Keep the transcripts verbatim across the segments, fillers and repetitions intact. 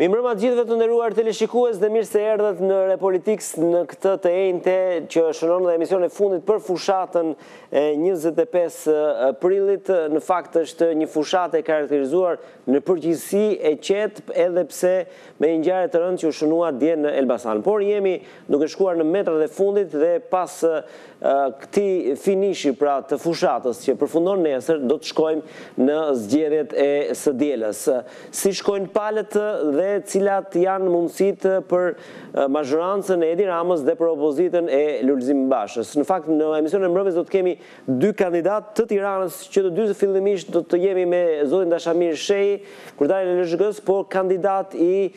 Mi mërëma gjithëve të nderuar teleshikues dhe mirë se erdhët në Repolitix në këtë të enjte që shënon dhe emision e fundit për fushatën e njëzet e pesë prillit. Në fakt është një fushatë e karakterizuar në përgjithësi e qetë edhe pse me një ngjarje të rëndë që u shënua dje në Elbasan. Por jemi duke shkuar në metrat e fundit dhe pas këtij finishi pra të fushatës që përfundon nesër do të shkojmë në zgjedhjet e së dielës. Si shkojnë palët dhe cilat janë mundësitë për mazhorancën e Edi Ramës dhe për opozitën e Lulzim Bashës. Në fakt, në emision e mbrëmjes do të kemi dy kandidat të Tiranës, që të dy fillimisht do të jemi me zotin Dashamir Shehi, kryetari i L S H K-s, por kandidat i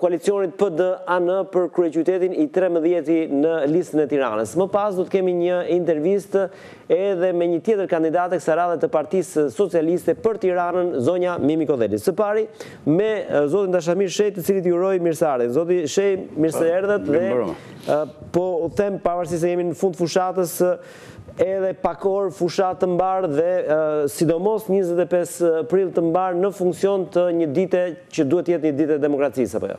koalicionit P D A N për kryeqytetin i trembëdhjetë në listën e Tiranës. Më pas do të kemi një intervistë edhe me një tjetër kandidate kësaj radhe të Partisë Socialiste për Tiranën, zonja Mimi Kodheli. Së pari me zotin Dashamir Shehi, i cili ju uroj mirëseardhje. Zoti Shehi, mirë se erdhët dhe po u them pavarësisht se jemi në fund fushatës edhe pakor fushatë të mbar dhe sidomos njëzet e pesë prill të mbar në funksion të një dite që duhet të jetë një ditë e demokracisë apo jo?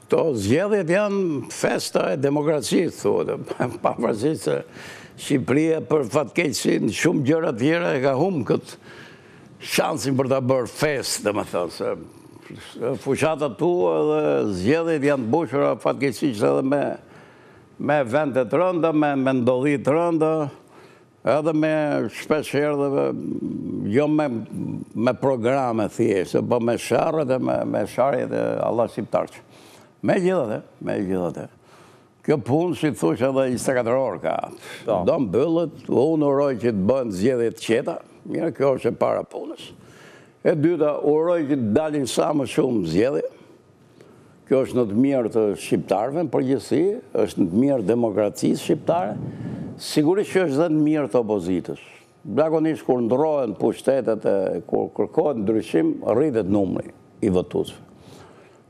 Këto zgjedhjet janë festa e demokracisë, thotë, pavarësisht se Shqipëria për fatkeqësinë shumë gjëra të tjera e ka humbur këtë shansin për ta bërë festë, domethënë se fushatat tua dhe zgjedhjet janë të mbushura fatkeqësisht edhe me me vende të rënda, me ndodhi të rënda, edhe me shpesh herë dhe jo me programe thjeshtë, po me sharrët e me sharrjet e Allah shqiptarë. Megjithatë, megjithatë. Kjo punë, si thosh, edhe njëzet e katër orë ka. Do mbyllet, unë uroj që të bëjnë zgjedhje të qeta, mirë, kjo është e para punës. E dyta, uroj që të dalin sa më shumë zgjedhje. Kjo është në të mirë të shqiptarëve, në përgjithësi, është në të mirë demokracisë shqiptare, sigurisht që është dhe në mirë të opozitës. Zakonisht kur ndrohen pushtetet, kur kërkohet ndryshim, rritet numri i votuesve.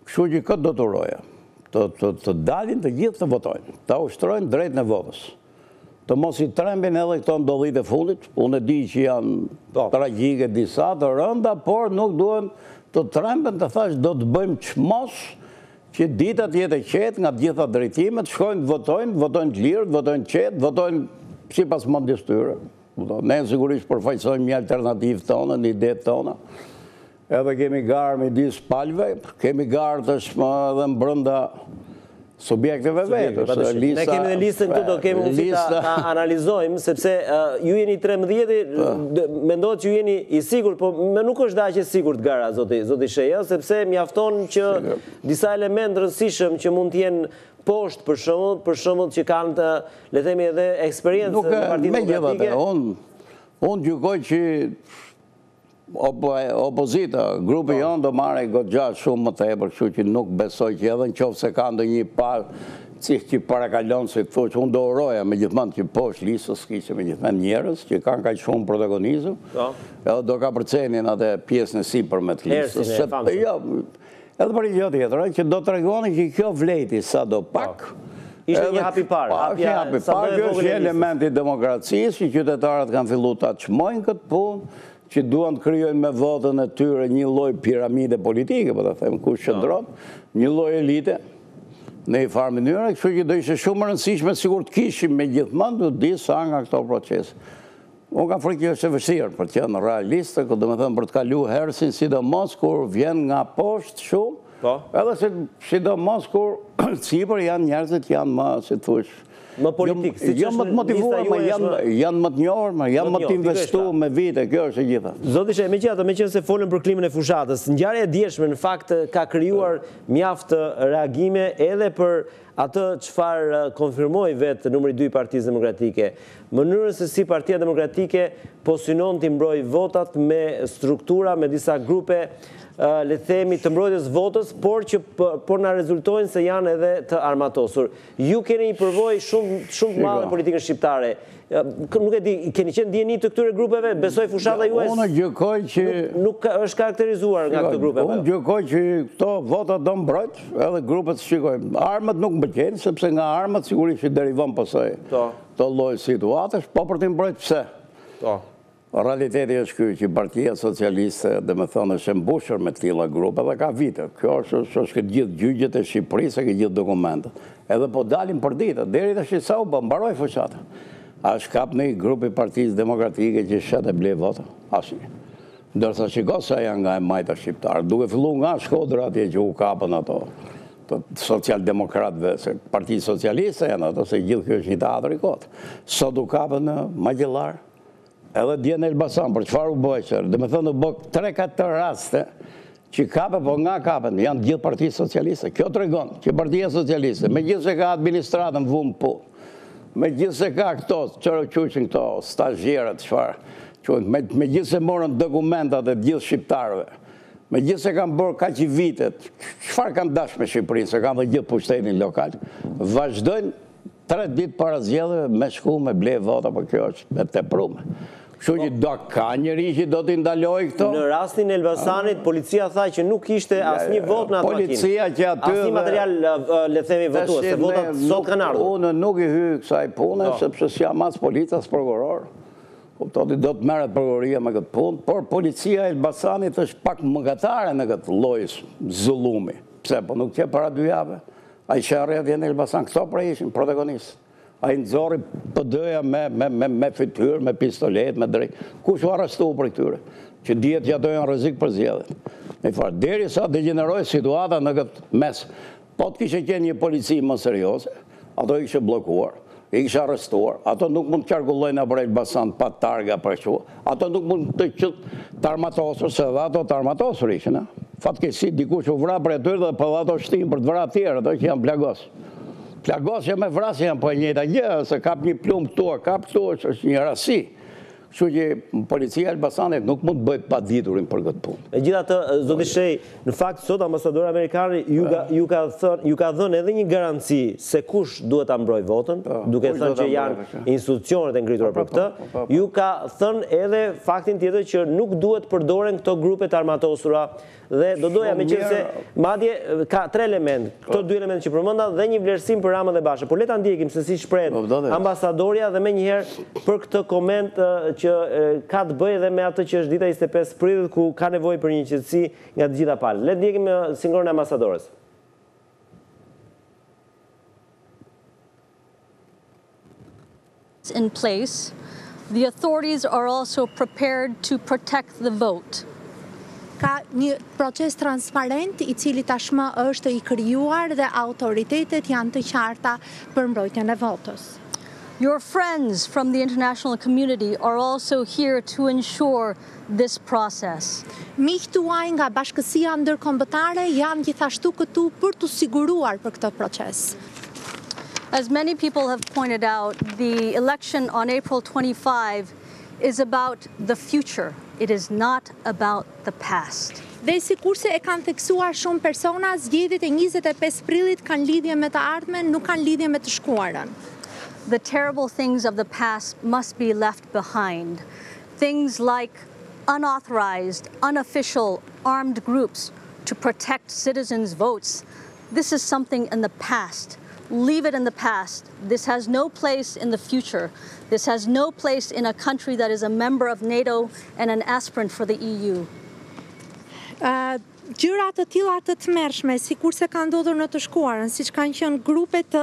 Kështu që këtë do të uroja, të dalin të gjithë të votojnë, ta ushtrojnë drejt nevojës. Të mos i trembin edhe këto ndodhit e fundit, unë e di që janë tragjike disa të rënda, por nuk duhen të trembin të thash do të bëjmë çmos që ditat jetë e qetë nga gjitha drejtimet, shkojnë, votojnë, votojnë të lirë, votojnë qetë, votojnë si pas mundjes tyre. Ne sigurisht përfaqësojmë një alternativë tonë, një ide tonë, edhe kemi garë midis palëve, kemi garë tashmë edhe brenda subjekteve vetë. Ne kemi dhe listën këtu, do kemi mundësi ta analizojmë, sepse ju jeni trembëdhjetë, mendohet që ju jeni i sigurt, po nuk është dashje sigurt gara, zoti Shehi, sepse mjafton që disa elementë rëndësishëm që mund të jenë poshtë për shembull, për shembull që kanë të, le themi edhe eksperiencë në Partinë Demokratike. Unë gjykoj që opozita, grupi jonë do marrë e gogja shumë më të e përkëshu që nuk besoj që edhe në qovë se ka ndë një parë cihë që parakallonë se këtu që unë do uroja me gjithmanë që poshtë lisës kishë me gjithmanë njerës që kanë ka shumë protagonizëm edhe do ka përcenin atë pjesën e si për me të lisës edhe për i gjo tjetër që do të regoni që kjo vlejti sa do pak ishte një hapi parë një hapi parë, kjo është elementi demokracisë që qytetarët kanë fillu të aqmojnë këtë punë që duan të kryojnë me votën e tyre një loj piramide politike, për të themë, ku shëndron, një loj elite, në i farë mënyre, kështu që do ishte shumë rëndësishme, sigur të kishim me gjithmonë, du të disa nga këto procese. Unë kam frikë që është e vështirë për të qenë realiste, këtë do me thëmë për të kalu herësin, sidomos kur vjen nga poshtë shumë, edhe sidomos kur sipër janë njerëzit janë më, si të fushë, më politikë, si që është në lista ju e shme... Janë më të njohër, janë më të investu me vite, kjo është e gjitha. Zoti Shehi, me që ato, me që se folën për klimën e fushatës, ngjarja e djeshme në fakt ka krijuar mjaft reagime edhe për atë çfarë konfirmoi vetë numri dy i Partisë Demokratike. Mënyrën se si Partia Demokratike po synon të mbrojë votat me struktura, me disa grupe, le themi të mbrojtjes votës, por që por na rezultojnë se janë edhe të armatosur. Ju keni një përvojë shumë shumë të madhe politikën shqiptare. Nuk e di, keni qenë dieni të këtyre grupeve? Besoj fushata juaj unë gjykoj që nuk është karakterizuar nga këto grupe. Unë gjykoj që këto votat do mbrojt, edhe grupet shikojnë. Armët nuk mbëqen, sepse nga armët sigurisht i derivon pasoj. Këto lloj situatash, po për të mbrojt pse? Realiteti është kjo që partia socialiste dhe me thënë është mbushur me tilla grupe dhe ka vite. Kjo është është gjithë gjyqjet e Shqipërisë, ka gjithë dokumentet. Edhe po dalin për ditë, deri tash sa u mbaroi fuqata. A shkap në grup i Partisë Demokratike që shet e blej vota? Asnjë. Dorso shikoj se janë nga e majta shqiptar, duke filluar nga Shkodra atje që u kapën ato. Socialdemokratëve, se Partia Socialiste janë ato, se gjithë kjo është një teatër i kot. Sot u kapën në Magjellar, edhe dje në Elbasan, për çfarë u bëj çer? Do të thonë u bë tre katër raste që kapën, po nga kapën, janë gjithë Partia Socialiste. Kjo tregon që Partia Socialiste, megjithëse ka administratën vum po, megjithëse ka këto, çfarë quajnë këto stazhierët, çfarë, megjithëse morën dokumentat e gjithë shqiptarëve. Me gjithë se kanë bërë kaq i vitet, çfarë kanë dashur me Shqipërinë, se kanë dhe gjithë pushtetin lokal, vazhdojnë tre ditë para zgjedhjeve me shku me ble vota, por kjo është e tepruar. Kështu që do ka njëri që do t'i ndalojë këto. Në rastin e Elbasanit, policia tha që nuk ishte asnjë votë në atë makinë. Policia që aty asnjë material, le të themi, votues, se votat sot kanë ardhur. Unë nuk i hyj kësaj pune, sepse s'jam as polic as prokuror. Kuptoni, do të merret prokuroria me këtë punë, por policia e Elbasanit është pak mëngatare në këtë lloj zullumi. Pse? Po nuk ke para dy javë. Ai çfarë rrjedhje në Elbasan, këto pra ishin protagonistë. Ai nxorri P D-ja me me me me fytyrë, me pistolet, me drejtë. Kush u arrestuar për këtyre? Që dihet ja do janë rrezik për zgjedhjet. Me far derisa degeneroi situata në këtë mes. Po të kishte qenë një polici më serioze, ato i kishte bllokuar. I kishë arrestuar, ato nuk mund të qarkullojnë apo Elbasan pa targa për shkak, ato nuk mund të armatosur, se ato të armatosur ishin. Fatkeqësi dikush u vra për atyre dhe po ato shtin për të vrarë të tjerë, ato që janë plagos. Plagos që me vrasje janë po e njëjta gjë, se kap një plumb këtu, kap këtu, është një rasti. Kështu që policia e Elbasanit nuk mund të bëjë paditurin për këtë punë. Megjithatë, zoti Shehi, në fakt sot ambasadori amerikan ju ka thënë, ju ka dhënë edhe një garanci se kush duhet ta mbrojë votën, duke thënë që janë institucionet e ngritura për këtë. Ju ka thënë edhe faktin tjetër që nuk duhet përdoren këto grupe të armatosura dhe do doja meqenëse madje ka tre elementë, këto dy elementë që përmenda dhe një vlerësim për Ramën dhe Basha. Por le ta ndjekim se si shprehet ambasadoria dhe më njëherë për këtë koment që ka të bëjë dhe me atë që është dita njëzet e pesë prillit ku ka nevojë për një qetësi nga të gjitha palët. Le të ndjekim singorin e ambasadores. In place, the authorities are also prepared to protect the vote. Ka një proces transparent i cili tashmë është i krijuar dhe autoritetet janë të qarta për mbrojtjen e votës. Your friends from the international community are also here to ensure this process. Miqtë tuaj nga bashkësia ndërkombëtare janë gjithashtu këtu për t'u siguruar për këtë proces. As many people have pointed out, the election on April twenty-fifth is about the future. It is not about the past. Dhe sikurse e kanë theksuar shumë persona, zgjedhjet e njëzet e pesë prillit kanë lidhje me të ardhmen, nuk kanë lidhje me të shkuarën. The terrible things of the past must be left behind. Things like unauthorized, unofficial, armed groups to protect citizens' votes. This is something in the past. Leave it in the past. This has no place in the future. This has no place in a country that is a member of NATO and an aspirant for the E U. Uh... Gjëra të tilla të tmerrshme, sikurse ka ndodhur në të shkuarën, siç kanë qenë grupe të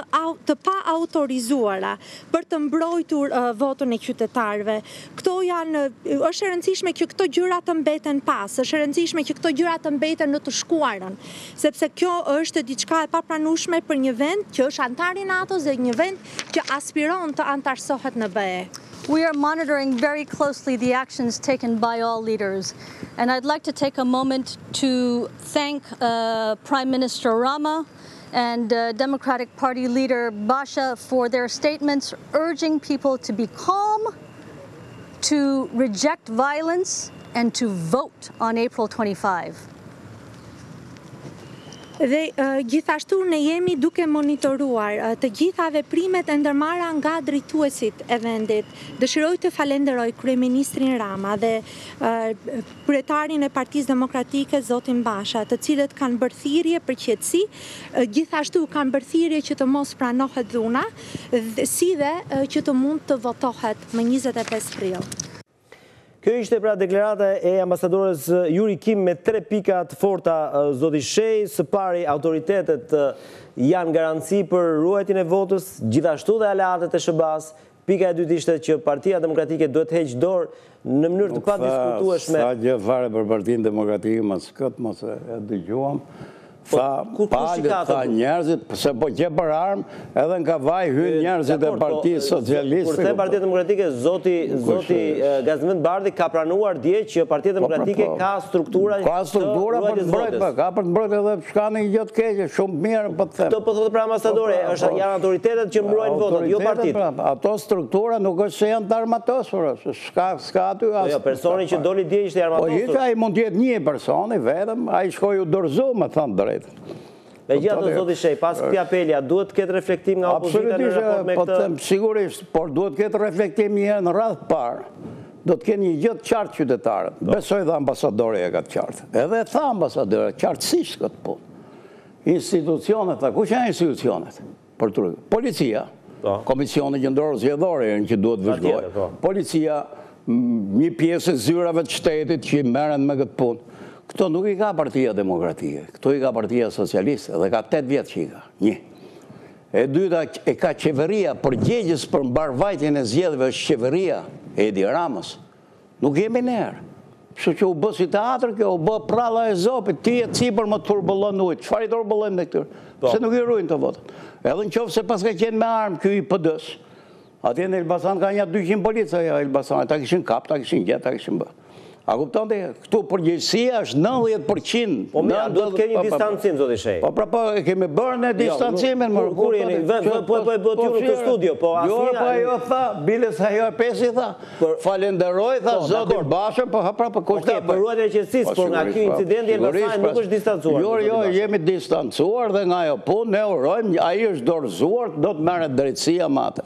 pa autorizuara për të mbrojtur votën e qytetarëve. Këto janë, është e rëndësishme që këto gjëra të mbeten pas, është e rëndësishme që këto gjëra të mbeten në të shkuarën, sepse kjo është diçka e papranueshme për një vend që është antar i NATO-s dhe një vend që aspiron të antarsohet në B E. We are monitoring very closely the actions taken by all leaders. And I'd like to take a moment to thank uh, Prime Minister Rama and uh, Democratic Party leader Basha for their statements urging people to be calm, to reject violence, and to vote on April twenty-fifth. Dhe uh, gjithashtu ne jemi duke monitoruar uh, të gjitha veprimet e ndërmarra nga drejtuesit e vendit. Dëshiroj të falenderoj kryeministrin Rama dhe uh, kryetarin e Partisë Demokratike zotin Basha, të cilët kanë bërë thirrje për qetësi, uh, gjithashtu kanë bërë thirrje që të mos pranohet dhuna, dhe, si dhe uh, që të mund të votohet më njëzet e pesë prill. Kjo ishte pra deklarata e ambasadores Yuri Kim me tre pikat forta, zoti Shehi. Së pari, autoritetet janë garanci për ruajtjen e votës, gjithashtu dhe aleatët e SHBA-s. Pika e dytë ishte që Partia Demokratike duhet heqë dorë në mënyrë të padiskutueshme. Sa gjë fare për Partinë Demokratike, mos këtë mos e dëgjuam. Tha, palit, tha njerëzit, se po që për armë, edhe në ka vaj hynë njerëzit e partijë socialiste. Kurse Partia Demokratike, Zoti Gazmend Bardhi ka pranuar dje që Partia Demokratike ka struktura Ka struktura për të mbrojtë, ka për të mbrojtë edhe shkani i gjotë keqe, shumë mirë për të them. Këtë po thotë pra ambasadore, janë autoritetet që mbrojnë votët, jo partitë. Ato struktura nuk është se janë të armatosur, s'ka aty asë. Jo, personi që doli dje ishte armatosur. Po ishte, a i mund jetë një personi, vetëm, a i shkoj u dorëzu, me thënë drejt. Dhe gjatë të zoti Shehi, pas këti apelja, duhet këtë reflektim nga opozita në raport me këtë? Absolutisht, sigurisht, por duhet këtë reflektim njëherë në radhë parë. Do të kenë një gjithë qartë qytetarët. Besoj dhe ambasadori e ka të qartë. Edhe tha ambasadori, qartësisht këtë punë. Institucionet, ku që janë institucionet? Policia, Komisioni Qendror Zgjedhore, që duhet vëzhgojë. Policia, një pjesë e zyrave të shtetit që merren me këtë punë. Këto nuk i ka Partia Demokratike, këto i ka Partia Socialiste, dhe ka tetë vjetë që i ka, një. E dyta, e ka qeveria, përgjegjës për mbarvajtjen e zgjedhjeve është qeveria e Edi Ramës. Nuk jemi njerë. Kështu që u bë si teatër, kjo u bë pralla e zopit, ti e Cipër më turbëllon ujtë, çfarë i turbëllojmë ne këtyre? Se nuk i ruajnë të votën. Edhe nëse se pas ka qenë me armë ky i P D-s. Atje në Elbasan ka një dyqind policë ajo Elbasan, ta kishin kap, ta kishin gjet, ta kishin bë. A kupton të këtu përgjësia është nëntëdhjetë përqind. Po me do të kemi distancim, zoti Shehi. Po pra po kemi bërë në distancimin. Kur jeni, po e bëtë ju në të studio. Jo, po ajo tha, Biles ajo e pesi tha, falenderoj, tha, zotin Basha, po ha pra për kushtet. Për ruajtjen e qetësisë, por nga kjo incident e Elbasanit nuk është distancuar. Jo, jo, jemi distancuar dhe nga ajo punë, ne urojmë, ai është dorëzuar, do të merret drejtësia me atë.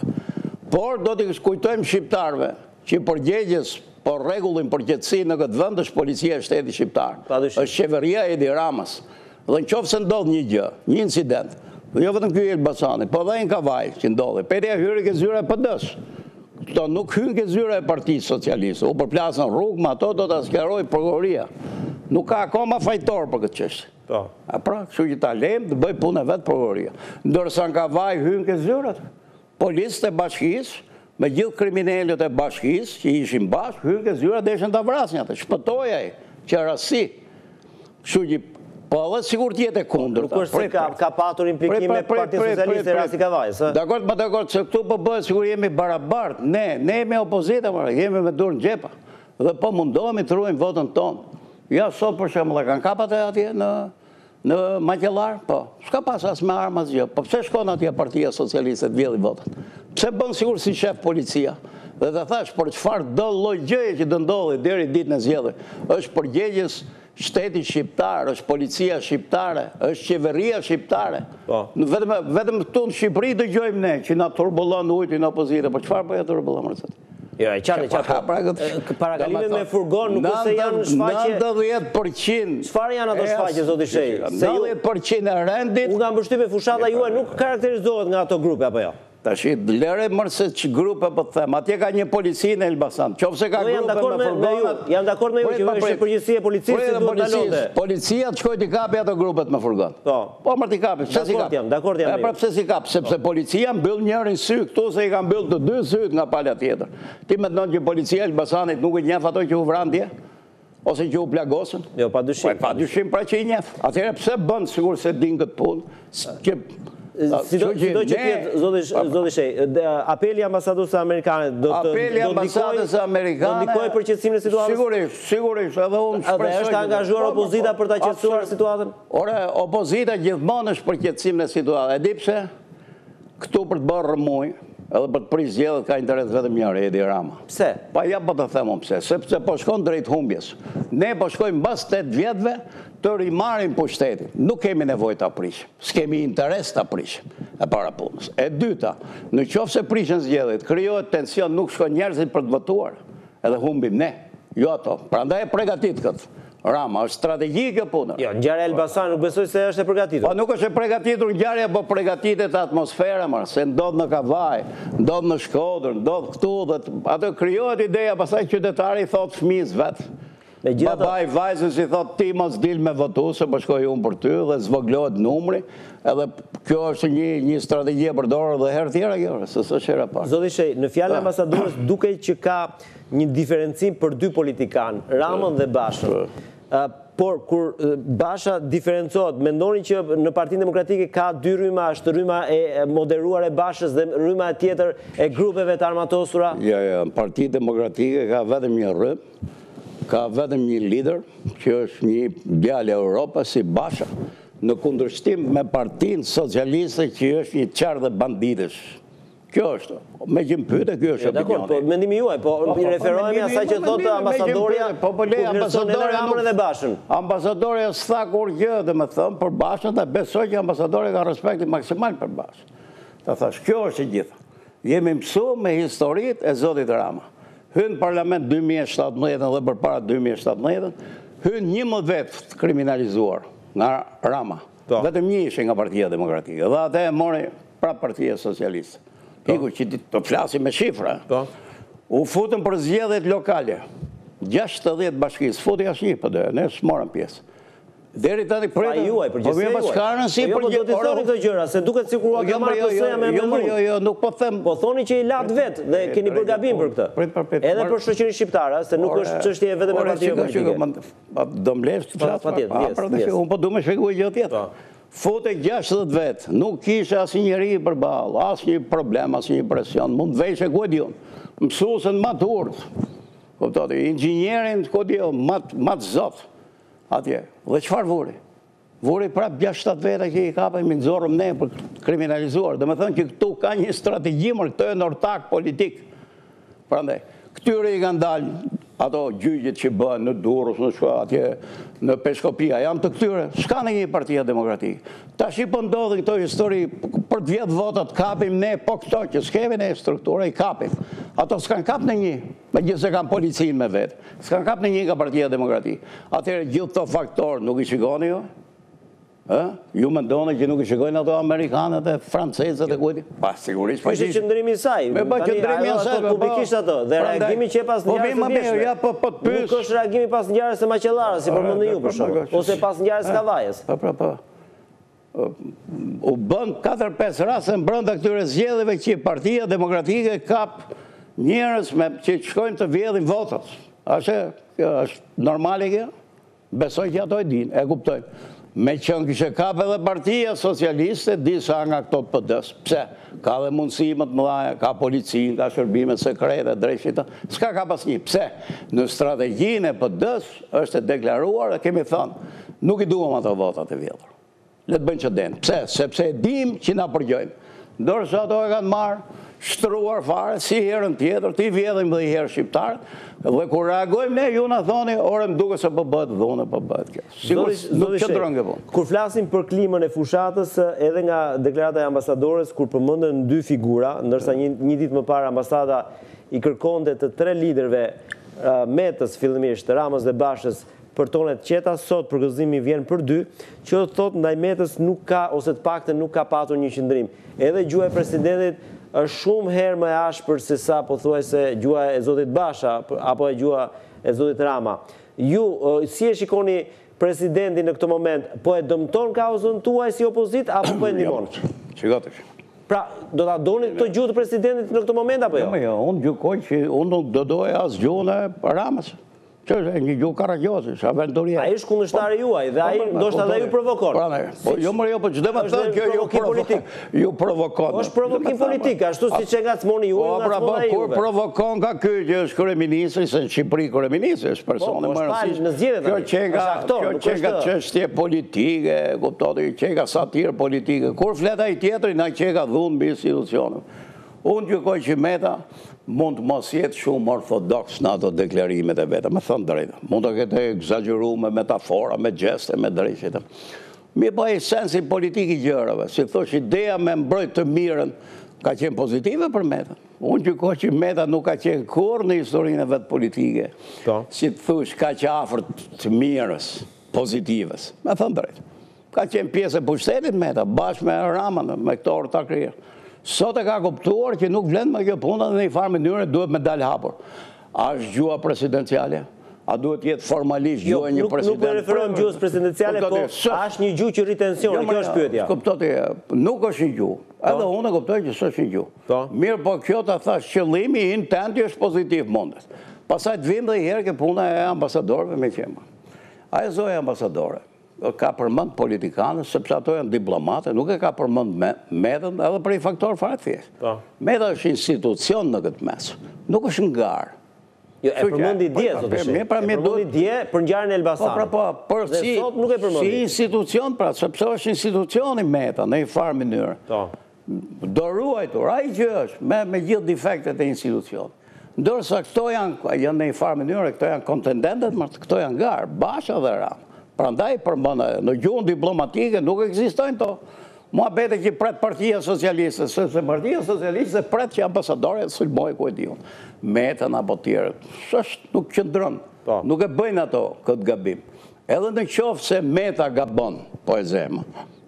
Por do t'i kujtojmë shqiptarëve që përgjegjës por regullin për qetësinë në këtë vend është policia e shtetit shqiptar, është qeveria e Edi Ramës. Dhe në qoftë se ndodhë një gjë, një incident, dhe jo vetëm ky i Elbasanit, po dhe në Kavaj që ndodhë, petja hyri ke zyra e P D-s. Këto nuk hynë ke zyra e Partisë Socialiste, u përplasën rrugë, ma ato do të askeroj prokuroria. Nuk ka akoma fajtor për këtë çështje. A pra, kështu që ta lejmë të bëj punë vetë prokuroria. Ndërsa në Kavaj hynë ke zyrat, policët e bashkisë me gjithë kriminellet e bashkisë që ishin bashkë, hyrë ke zyra deshen të vrasnjë atë, shpëtoja e, që rasi. Kështu që, po edhe sigur tjetë e kundër. Nuk është se ka patur implikime Partia Socialiste e rasti Kavajës. Dakord, ma dakord, se këtu për bëhet, sigur jemi barabartë, ne, ne jemi opozita, jemi me dur në gjepa, dhe po mundohemi të ruajmë votën tonë. Ja, sot për shemë dhe kanë kapat e atje në... Në Maqellar, po, s'ka pas as me armë asë gjë, po pëse shkon atje Partia Socialiste të vjedhi votën? Pëse bënë sigur si shef policia? Dhe të thash, për qëfar do lloj gjëje që do ndodhi deri ditën e zgjedhjeve, është përgjegjës shteti shqiptar, është policia shqiptare, është qeveria shqiptare. Vetëm këtu në Shqipëri dëgjojmë ne, që na turbullon ujtin opozitë, po çfarë po ja turbullon rësat? Ja, e qartë, e qartë. Parakalime me furgon, nuk përse janë shfaqe... nëntëdhjetë përqind... Çfarë janë ato shfaqe, zoti Shehi? nëntëdhjetë përqind e rendit... Unë nga mbështyme fushata juaj nuk karakterizohet nga ato grupe, apo jo? Tashi, lere mërse që grupe për të them, atje ka një polici në Elbasan, qofse ka grupe me furgonat... Jam dakord me ju që është përgjithësi e policisë si duhet dalonte. Policia të shkoj t'i kapi ato grupet me furgon. Po, mërë t'i kapi, pëse si kapi? Dakord jam, dakord jam. Sepse policia mbyll njërin sy, këtu se i ka mbyll të dy syt nga palja tjetër. Ti me të ndonë që policia Elbasanit nuk i njef ato që u vran tje? Ose që u plagosën? Jo, pa dyshim. Pa dyshim pra që i njef. Atëherë pse bën sigur se din këtë punë? Si do që tjetë, zoti Shehi, apeli ambasadusë Amerikanët do ndikoj për qetësimin e situatës? Sigurisht, sigurisht, edhe unë shpresoj... Edhe është angazhuar opozita për ta qetësuar situatën? Ore, opozita gjithmonë është për qetësimin e situatës. E di pse, këtu për të bërë rëmuj, edhe për të pris zgjedhjet ka interes vetëm njëri, Edi Rama. Pse? Pa ja po të them unë pse, sepse po shkon drejt humbjes. Ne po shkojmë mbas tetë vjetëve, të rimarin për shtetit. Nuk kemi nevoj të aprishim, s'kemi interes të aprishim e para punës. E dyta, në qofë se prishin zgjedhjet, kryohet tension, nuk shko njerëzit për të votuar, edhe humbim ne, jo ato. Pra ndaj e pregatit këtë. Rama, është strategjike punër. Jo, ngjarja e Elbasanit nuk besoj se është e përgatitur. Po nuk është e përgatitur ngjarja, po përgatitet atmosfera, më, se ndodh në Kavaj, ndodh në Shkodër, ndodh këtu dhe atë krijohet ideja, pastaj qytetari i thot fëmijës vet. Babai vajzës i thot ti mos dil me votu, se po shkoj unë për ty dhe zvoglohet numri, edhe kjo është një një strategji e përdorur dhe herë tjera kjo, se s'është hera parë. Zoti Shehi, në fjalën e ambasadorës duket që ka një diferencim për dy politikanë, Ramën dhe Bashën. Por kur Basha diferencohet, mendoni që në Partinë Demokratike ka dy rryma, është rryma e moderuar e Bashës dhe rryma e tjetër e grupeve të armatosura? Jo, jo, në Partinë Demokratike ka vetëm një rrymë. Ka vetëm një lider, që është një djalë e Europës si Basha, në kundërshtim me Partinë Socialiste që është një çardhë banditësh. Kjo është, me gjimbyte, kjo është opinioni. Dakor, po mendimi juaj, po i referohemi asaj që thotë ambasadorja, po po le ambasadorja Ramën dhe Bashën. Ambasadorja s'tha kur gjë, domethënë, për Bashën, ta besoj që ambasadorja ka respektin maksimal për Bashën. Ta thash, kjo është e gjitha. Jemi mësuar me historitë e zotit Rama. Hynë parlament dy mijë e shtatëmbëdhjetë dhe për para dy mijë e shtatëmbëdhjetë, hynë një më vetë kriminalizuar nga Rama. Vetëm një ishe nga Partia Demokratike, dhe atë e mori pra Partia Socialiste. Iku që të flasim me shifra, u futën për zgjedhjet lokale, gjashtëdhjetë bashkisë, futi as një PD, ne s'morëm pjesë. Deri tani prejtë... Pa juaj, përgjësia juaj. Po do t'i thoni këtë gjëra, se duket sikur ua ka marrë P S-ja me mendun. Jo, jo, nuk po them... Po thoni që i latë vetë dhe keni bërë gabim për këtë. Edhe për shoqërinë shqiptare, se nuk është çështje e vetëm e Partisë Demokratike. Do mblesh të flas. Unë po duam të shpjegoj gjë tjetër. Futë gjashtëdhjetë vetë, nuk kishte asnjëri përballë, asnjë problem, asnjë presion. Mund veshë ku e diun. Mësuesin matur. Kuptoj, inxhinierin ku e diun, mat mat zot. Atje, dhe qëfar vuri? Vuri prap gjashtë shtatë veta që i kapën me nëzorëm ne për kriminalizuar. Dhe me thënë që këtu ka një strategjimër, këtu e në ortak politik. Prandaj, këtyre i kanë dalë ato gjyqjet që bënë në Durrës, në shka atje, në Peshkopia, janë të këtyre. Shka në një Partia Demokratike. Ta shi pëndodhe këto histori, për të vjetë votat kapim ne, po këto që s'kemi ne struktura i kapim. Ato s'kan kap në një, me gjithë se kam policin me vetë. S'kan kap në një ka Partia Demokratike. Atëherë gjithë të faktorë nuk i shikoni jo? Ju më ndonë që nuk i shikojnë ato Amerikanët e Francezët e kujti? Pa, sigurisht përgjishtë. Kështë qëndrimi saj. Me pa qëndrimi saj. Publikisht ato. Dhe reagimi që pas njarës të djeshme. Nuk është reagimi pas njarës e Maqelarës, si përmëndë ju për shumë. Ose pas njarës Kavajës. Pa, pa, pa. U bënd katër pesë rasën brënda këtyre zgjedhjeve që Partia Demokratike kap njerës që shkojnë të vjedhin votat. Ashtë normali kjo? Besoj që ato e din, e kuptojnë. Me qënë kështë kap edhe Partia Socialiste, disa nga këto të P D-s. Pse? Ka dhe mundësimet më dhaja, ka policin, ka shërbimet sekrete, drejshita. Ska ka pas një. Pse? Në strategjinë e P D-s është e deklaruar dhe kemi thënë, nuk i duham ato votat e vjedhur. Letë bëjnë që denë. Pse? Sepse e dim që na përgjojnë. Ndërsa ato e kanë marë, shtruar fare, si herën tjetër, ti vjedhim dhe i herë shqiptarët, dhe kur reagojmë ne, ju në thoni, ore më duke se përbët, dhune përbët. Sigurisht, nuk që drëngë po. Kur flasim për klimën e fushatës, edhe nga deklarata e ambasadores, kur përmëndën dy figura, ndërsa një ditë më parë ambasada i kërkonte të tre liderve Metës, fillimisht, Ramës dhe Bashës, për tonet qeta, sot përgëzimi vjen për dy, që do të thot ndaj Metës nuk ka, ose të pakte nuk ka patur një qëndrim. Edhe gjuha e presidentit është shumë herë më ashpër se sa po thuaj se gjuha e Zotit Basha, apo e gjuha e Zotit Rama. Ju, si e shikoni presidentin në këtë moment, po e dëmton kauzën tuaj si opozit, apo po e ndihmon? Shikoj. Pra, do ta doni të gjuhë të presidentit në këtë moment, apo jo? Jo, unë gjykoj që unë nuk do doj as gjuhën e Ramës. Që është një gjuhë karakjosi, shë aventurje. A ishë kundështare juaj dhe a i ndoshtë adhe ju provokon. Po, jo mërë jo, po që dhe me thënë kjo ju provokon. O është provokim politik, ashtu si që nga cmoni juaj nga cmona juve. Kur provokon ka kjo që është kërëminisi, se në Shqipëri kërëminisi është personi më rësishë. Kjo që nga qështje politike, kuptoti, që nga satirë politike. Kur fleta i tjetëri, na që nga dhunë bë institucionëve. Unë gjykoj që Meta mund të mos jetë shumë ortodoks në ato deklarimet e veta, me thënë drejtë. Mund të këtë egzageru me metafora, me gjeste, me drejtë. Mi po e sensi politik i gjërave, si thosh ideja me mbrojt të mirën, ka qenë pozitive për Meta. Unë që kohë që Meta nuk ka qenë kur në historinë e vetë politike, si të thush, ka që afërt të mirës, pozitivës, me thëmë drejtë. Ka qenë pjesë e pushtetit Meta, bashkë me Ramën, me këto ortakrirë. Sot e ka kuptuar që nuk vlen me kjo punët dhe në i farë mënyrë duhet me dalë hapur. A është gjua presidenciale? A duhet jetë formalisht gjua një president? Nuk me referohem gjuhës presidenciale, po është një gjuhë që rritë tension, kjo është pyetja. Kuptoti, nuk është një gjuhë. Edhe unë e kuptoj që s'është një gjuhë. Mirë, po kjo ta thash, qëllimi intenti është pozitiv mundet. Pasaj të vim dhe i herë ke puna e ambasadorëve me qema. A e zoja ambasadore ka përmënd politikanës, sepse ato janë diplomate, nuk e ka përmënd Metën edhe për i faktor fare thjeshtë. Meta është institucion në këtë mesë, nuk është ngarë. E përmëndi dje, zotë Shehi. E përmëndi dje për ngjarjen e Elbasanit. Por si institucion, pra, sepse është institucioni Meta në një farë mënyrë. Doruajtur, ai që është, me gjithë defektet e institucionit. Ndërsa këto janë në një farë mënyrë, këto janë kontendentet, këto janë ngarë, Basha dhe Rama. Pra ndaj përmënë, në gjuhën diplomatike nuk eksistojnë to. Mua bete që pret partia socialiste, se partia socialiste pret që ambasadore sulmoj ku e dion. Metën apo tjerët, sështë nuk qëndron, nuk e bëjnë ato këtë gabim. Edhe në qofë se Meta gabon, po e zemë,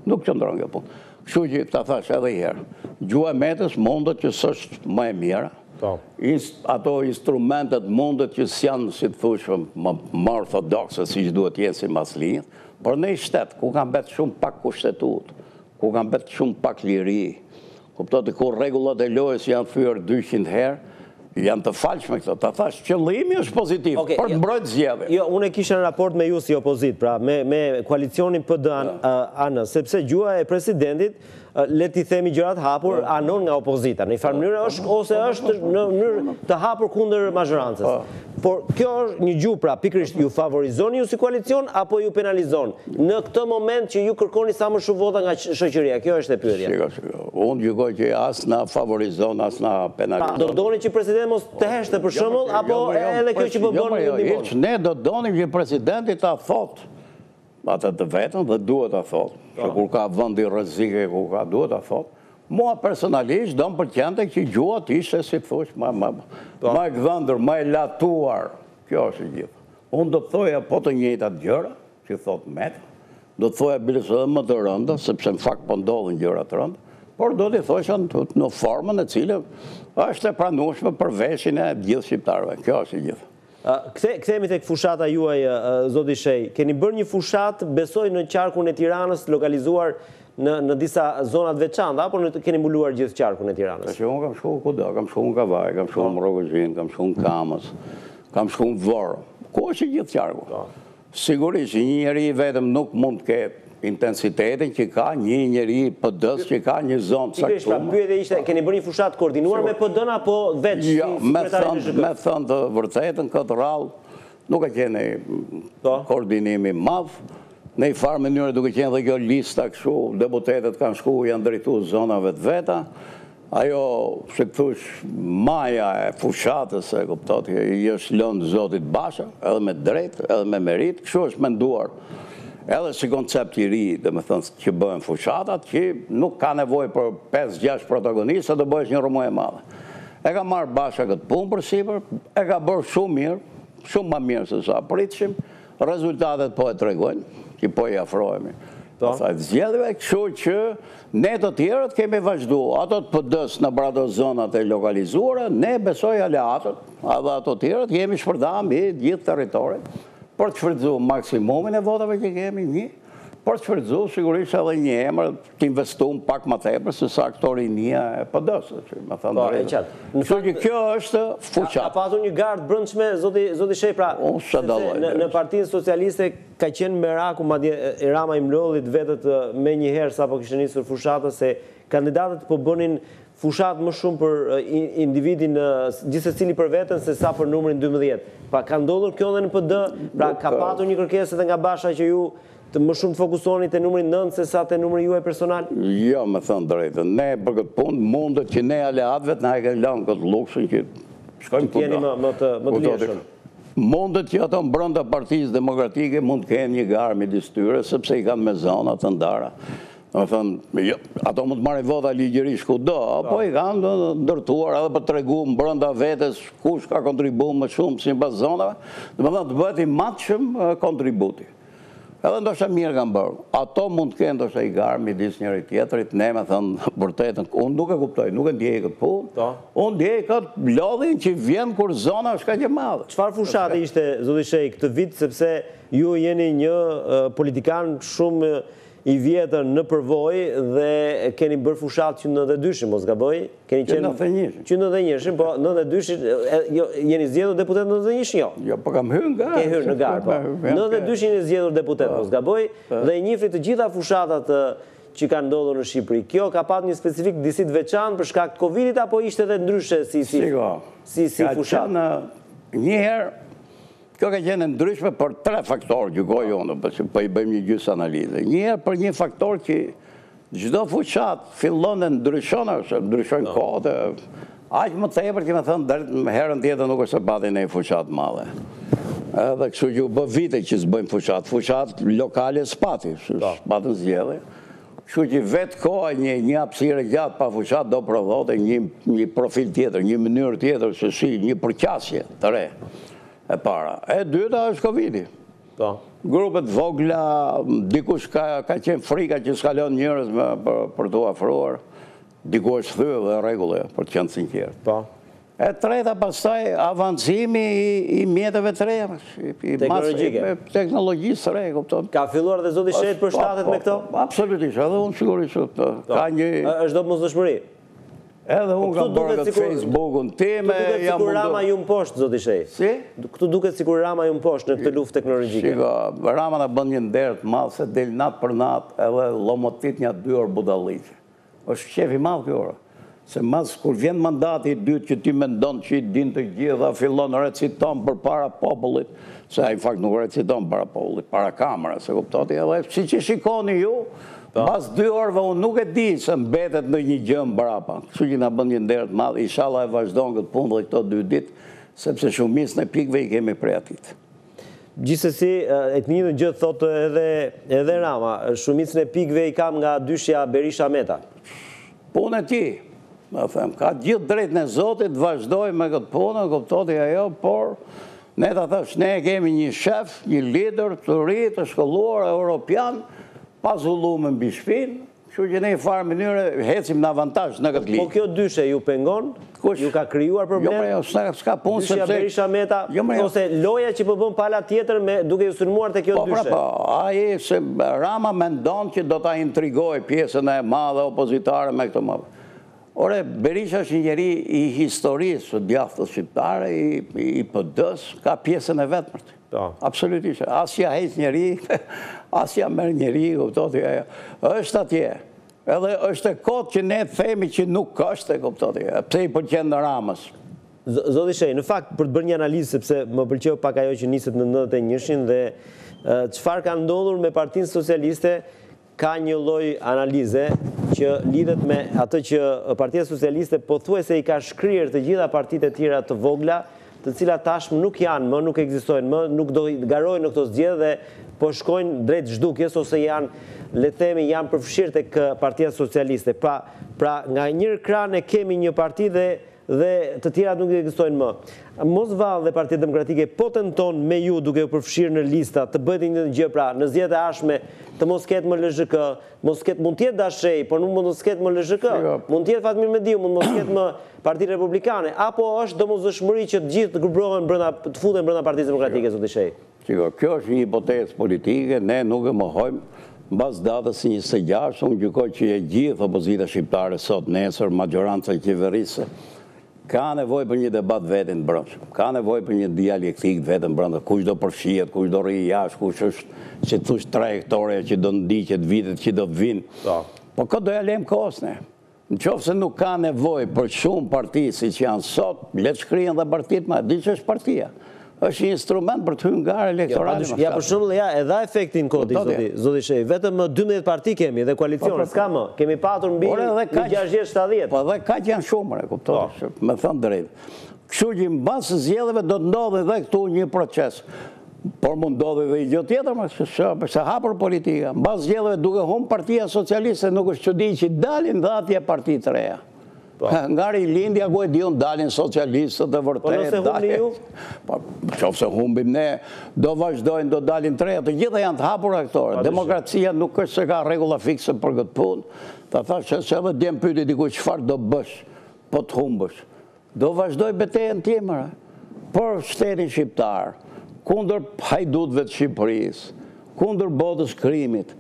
nuk qëndron kjo punë. Kështu që ta thash edhe i herë, gjua e Metës mundet që sështë më e mira, ato instrumentet mundet që s'janë, si të thushëm, më orthodoxe, si që duhet jenë si mas linjën, por në i shtetë, ku kam betë shumë pak kushtetut, ku kam betë shumë pak liri, kuptot e ku regullat e lojës janë fyrë dyqind herë, janë të falshme këto, të thash, qëllimi është pozitiv, për të mbrojtë zgjedhje. Jo, unë e kisha në raport me ju si opozit, pra, me koalicionin P D A N, sepse gjua e presidentit, leti themi gjërat hapur anon nga opozita. Në i farë mënyrë është, ose është në mënyrë të hapur kunder mazhërancës. Por kjo është një gjuhë, pra, pikrisht ju favorizoni ju si koalicion, apo ju penalizoni. Në këtë moment që ju kërkoni sa më shumë vota nga shoqëria, kjo është e pyetja. Shiko, shiko. Unë gjykoj që as na favorizon, as na penalizon. Do doni që presidenti mos të heshte për shembull, apo edhe kjo që po bën në ndihmë? Ne do donim që presidenti ta thotë atë të vetën dhe duhet të thotë, që kur ka vëndi rëzike, kur ka duhet të thotë, mua personalisht do më përqente që gjuat ishte, si të thush, ma e gëdhëndër, ma e latuar, kjo është gjithë. Unë do të thoja po të njëjtat gjëra, që thotë Meta, do të thoja bilis edhe më të rënda, sepse në fakt pëndodhën gjëra të rënda, por do të thosha në formën e cilë është e pranushme për veshin e gjithë shqiptarve, kjo është gjithë. Kthehemi tek fushata juaj, zoti Shehi. Keni bërë një fushat, besoj, në qarkun e Tiranës, lokalizuar në disa zonat veçanta, apo keni mbuluar gjithë qarkun e Tiranës? Unë kam shku kudo, kam shku në Kavaj, kam shku në Rrogozhin, kam shku në Kamës, kam shku në Vorë. Ku është gjithë qarku? Sigurisht, një njeri vetëm nuk mund të ketë intensitetin që ka një njëri P D-s që ka një zonë saktumë. Keni bërë një fushat koordinuar me P D-n apo veç? Jo, me thënë të vërtetën, këtë rallë nuk e keni koordinimi madhë, në i farë mënyrë duke keni dhe kjo lista këshu, deputetet kanë shku, janë drejtu zonave të veta, ajo, si këtush, maja e fushatës, e kuptot, i është lënë Zotit Basha, edhe me drejtë, edhe me meritë, këshu është menduar. Edhe si koncept i ri, dhe me thënë që bëhen fushatat, që nuk ka nevoj për pesë gjashtë protagonistë, dhe bëhesh një rëmoj e madhe. E ka marrë Basha këtë punë për sipër, e ka bërë shumë mirë, shumë ma mirë se sa pritëshim, rezultatet po e tregojnë, që po i afrojemi. Pasaj zgjedhjeve, kështu që ne të tjerët kemi vazhdu, ato të P D-s në brato zonat e lokalizuara, ne besoj aleatët, edhe ato tjerët kemi shpërdam i gjithë teritorit, për të shfrytëzu maksimumin e votave që kemi një, për të shfrytëzu sigurisht edhe një emër të investu më pak më tepër se sa aktori një e P D-s. Kështu që kjo është fuqat. A patur një gardë brëndshme, zoti Shehi, pra, në Partinë Socialiste ka qenë meraku, madje Edi Rama i mlodhit vetët me një herë sapo kishte nisur fushatën se kandidatët po bënin fushat më shumë për individin gjithsecili për vetën se sa për numërin dymbëdhjetë. Pra ka ndodhur kjo dhe në P D, pra ka patur një kërkesë edhe nga Basha që ju të më shumë të fokusoni të numërin nëntë se sa të numërin juaj personal? Jo, me thënë drejtën. Ne për këtë punë mundet që ne aleatëve të na e këllam këtë lukshën që shkojmë të da. Më të lirshëm. Mundet që ato mbrënda partisë demokratike mund të kenë një garë midis tyre sepse i kanë me zonat të ndara. ato mund të marrë vota ligjërisht ku do, apo i kanë ndërtuar edhe për tregum brenda vetes kush ka kontribuar më shumë sipas zonave, domethënë të bëhet i matshëm kontributi. Edhe ndoshta mirë kanë bërë. Ato mund të kenë ndoshta i garë midis njëri tjetrit, ne më thënë vërtetën, unë nuk e kuptoj, nuk e ndjej këtë punë. Unë ndjej këtë lodhin që vjen kur zona është kaq e madhe. Çfarë fushate ishte zoti Shehi këtë vit, sepse ju jeni një politikan shumë i vjetër në përvoj dhe keni bërë fushat njëzet e dyshin, mos gaboj? njëzet e njëshin. Po njëzet e dyshin, jeni zgjedhur deputet njëzet e njëshin, jo? Jo, po kam hyrë në garë. Ke hyrë në garë, po. njëzet e dyshin jeni zgjedhur deputet, mos gaboj, dhe njifri të gjitha fushatat që ka ndodhur në Shqipëri. Kjo ka pat një specifik disit veçan për shkak të Covidit, apo ishte dhe ndryshe si fushat? Njëherë, kjo ka qenë ndryshme për tre faktorë, gjykoj unë, për i bëjmë një gjysë analize. Njëherë për një faktor që çdo fushat fillon e ndryshon, ndryshon kohët, aq më tepër që më thënë, herën tjetër nuk është e pati ne fushat madhe. Edhe kështu që u bë vite që s'bëjmë fushat, fushat lokale s'pati, s'patën zgjedhje. Kështu që vetë koha një një hapësirë gjatë pa fushat do prodhonte një profil tjetër, një mënyrë tjetër, një përqasje të re. E para. E dyta është Covidi. Grupet vogla, dikush ka qenë frika që skalon njërës për të afruar, diku është thyë dhe regullë, për të qenë sinqertë. E treta pastaj, avancimi i mjetëve të reja, teknologjike. Teknologjisë të reja, kupton. Ka filluar dhe zoti Shehi për shtatet me këto? Absolutisht, edhe unë sigurisht. Është do mosdëshmëri? Edhe unë kam bërë këtë Facebook-un time. Këtu duket sikur Rama ju më poshtë, zoti Shehi. Si? Këtu duket sikur Rama ju më poshtë në këtë luftë teknologjike. Shiko, Rama na bën një nder të madh, se del natë për natë edhe llomotit një dy orë budalliq. Është qef i madh kjo orë. Se mas kur vjen mandati i dytë që ti mendon që i din të gjitha, fillon reciton përpara popullit, se ai në fakt nuk reciton para popullit, para kamerës, e kuptoni? Edhe siç e shikoni ju, pas dy orëve unë nuk e di se mbetet në një gjëmë brapa. Kështu që na bën një nder të madh, inshallah e vazhdon këtë punë dhe këto dy ditë, sepse shumicën e pikëve i kemi prej atit. Gjithsesi, e të njëjtën gjë thotë edhe Rama, shumicën e pikëve i kam nga dyshja Berisha Meta. Punë e ti, më them, ka gjithë drejtën e Zotit, vazhdoj me këtë punë, kuptoni ajo, por ne ta thash, ne kemi një shef, një lider të ri, të shkolluar evropian, pas ullume mbi shpinë, kështu që ne i farë mënyre hecim në avantazh në këtë ligë. Po kjo dyshe ju pengon, ju ka krijuar problem? Jo, s'ka punë, sepse... Dysheja Berisha Meta, ose loja që përbën pala tjetër duke ju sulmuar të kjo dyshe. Po, pra, aje se Rama mendon që do ta intrigoj pjesën e madhe opozitare me këtë më. Ore, Berisha është njëri i historisë djathtë shqiptare, i P D-s, ka pjesën e vetë mërti. Absolutisht, asja hejtë njëri, asja merë njëri, kuptoti, është atje, edhe është e kotë që ne themi që nuk është, kuptoti, pse i përqenë në Ramës. Zoti Shehi, në fakt, për të bërë një analizë, sepse më pëlqeu pak ajo që niset në nëntëdhjetë e njëshin dhe çfarë ka ndodhur me Partinë Socialiste, ka një lloj analize që lidhet me atë që Partia Socialiste pothuajse i ka shkrirë të gjitha partitë e tjera të vogla, të cilat tashmë nuk janë më, nuk ekzistojnë më, nuk do garojnë në këto zgjedhje dhe po shkojnë drejt zhdukjes ose janë, le të themi, janë përfshirë tek Partia Socialiste. Pra, pra nga një ekran e kemi një parti dhe, dhe të tjera nuk ekzistojnë më. Mos vallë dhe Partia Demokratike po tenton me ju duke u përfshirë në lista, të bëhet një gjë, pra në zgjedhjet e ardhshme të mos ketë më L Z K, mos ketë, mund të jetë Dashamir, por nuk mund të ketë më L Z K, mund të jetë Fatmir Mediu, mund mos ketë më Parti Republikane, apo është domosdoshmëri që të gjithë të grupohen brenda, të futen brenda Partisë Demokratike, zoti Shehi? Shiko, kjo është një hipotezë politike, ne nuk e mohojmë, mbas datës njëzet e gjashtë, unë gjykoj që e gjithë opozita shqiptare sot, nesër, majoranca e qeverisë, ka nevojë për një debat vetën brendshëm, ka nevojë për një dialektik vetën brendshëm, kush do përfshihet, kush do rri jashtë, kush është si thosh trajektoria që do ndiqet vitet që do vinë. Po këtë do ja lejmë kohës ne. Në qofë se nuk ka nevoj për shumë parti si që janë sot, letë shkrien dhe partit ma, di që është partia. Është një instrument për të hynë garë elektorali. Ja, për shumë dhe ja, edhe efektin kodi, zoti Shehi, vetëm dymbëdhjetë parti kemi dhe koalicionës, ka më, kemi patur mbi gjashtëdhjetë shtatëdhjetë. Po dhe ka që janë shumër, e kuptoni, me thënë drejtë. Kështu që në basë zgjedhjeve do të ndodhe dhe këtu një proces. por mund ndodhi dhe i gjë tjetër, se hapur politika. Mbas zgjedhjeve duke humbur Partia Socialiste, nuk është çudi që dalin dhe atje parti të reja. Nga Rilindja ku e diun dalin socialistët e vërtet. Po nëse humbi ju? Po, nëse humbim ne, do vazhdojnë, do dalin të reja, të gjitha janë të hapura këto. Demokracia nuk është se ka rregulla fikse për këtë punë. Ta thashë se edhe djem pyeti dikush çfarë do bësh, po të humbësh. Do vazhdoj betejën tjemëra për shtetin shqiptar, kundër hajdutëve të Shqipërisë, kundër botës krimit,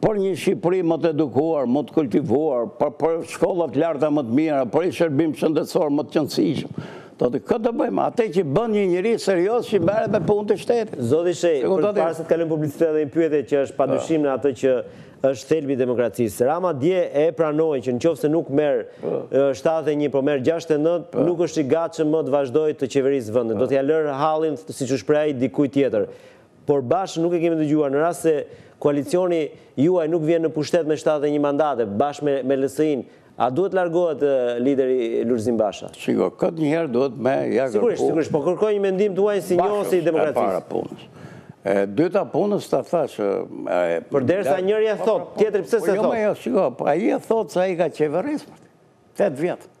për një Shqipëri më të edukuar, më të kultivuar, për shkollat larta më të mira, për i shërbim shëndetësor më të qëndësishëm. Këtë të bëjmë, atë që bën një njëri serios që merret me punën e shtetit. Zoti Shehi, përpara se të kalojmë publicitet dhe një pyetje që është padyshim në atë që është thelbi i demokracisë. Rama dje e pranoi që nëse nuk merr shtatëdhjetë e një, por merr gjashtëdhjetë e nëntë, nuk është i gatshëm më të vazhdojë të qeverisë vendin. Do t'ia lërë hallin siç u shpreh dikujt tjetër. Por bashkë nuk e kemi dëgjuar në rast se koalicioni juaj nuk vjen në pushtet me shtatëdhjetë e një mandate, bashkë me L S I-n. A duhet largohet lideri Lulzim Basha? Shiko, këtë njëherë duhet me ja kërku. Sigurisht, sigurisht, po kërkoj një mendim tuaj si njohësi i demokracisë. Bashës e para punës. Dyta punës të thashë... Për derisa njëri e thot, tjetër pse se thot? Jo me jo, shiko, a i e thot se a i ka qeverismë, tetë vjetë.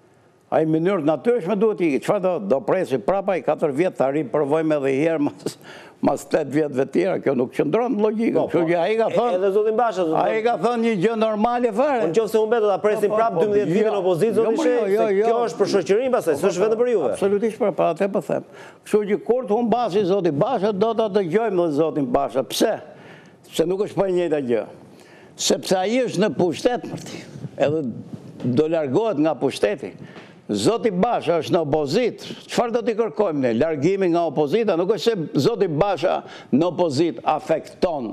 A i mënyrë natyrshme duhet i... Qëfa do, do presi prapa i katër vjetë, tari përvojme dhe herë mas... mas tetë vjetëve tjera, kjo nuk qëndron logikën. Edhe zotin Basha, a i ka thënë një gjë normale fare. Në qoftë se unë beto, ta presim prap dymbëdhjetë vite në opozitë, zotin Shehi, se kjo është për shoqërinë pasaj, së është vetëm për juve. Absolutisht, për pa, atë e përthem. Kështu që kur të humbë basi zotin Basha, do ta dëgjojmë dhe zotin Basha. Pse? Se nuk është për njëjta gjë. Sepse ai është në pushtet, edhe do largohet nga pushteti. Zoti Basha është në opozitë, qëfar do t'i kërkojmë ne? Largimi nga opozita, nuk është se Zoti Basha në opozitë afekton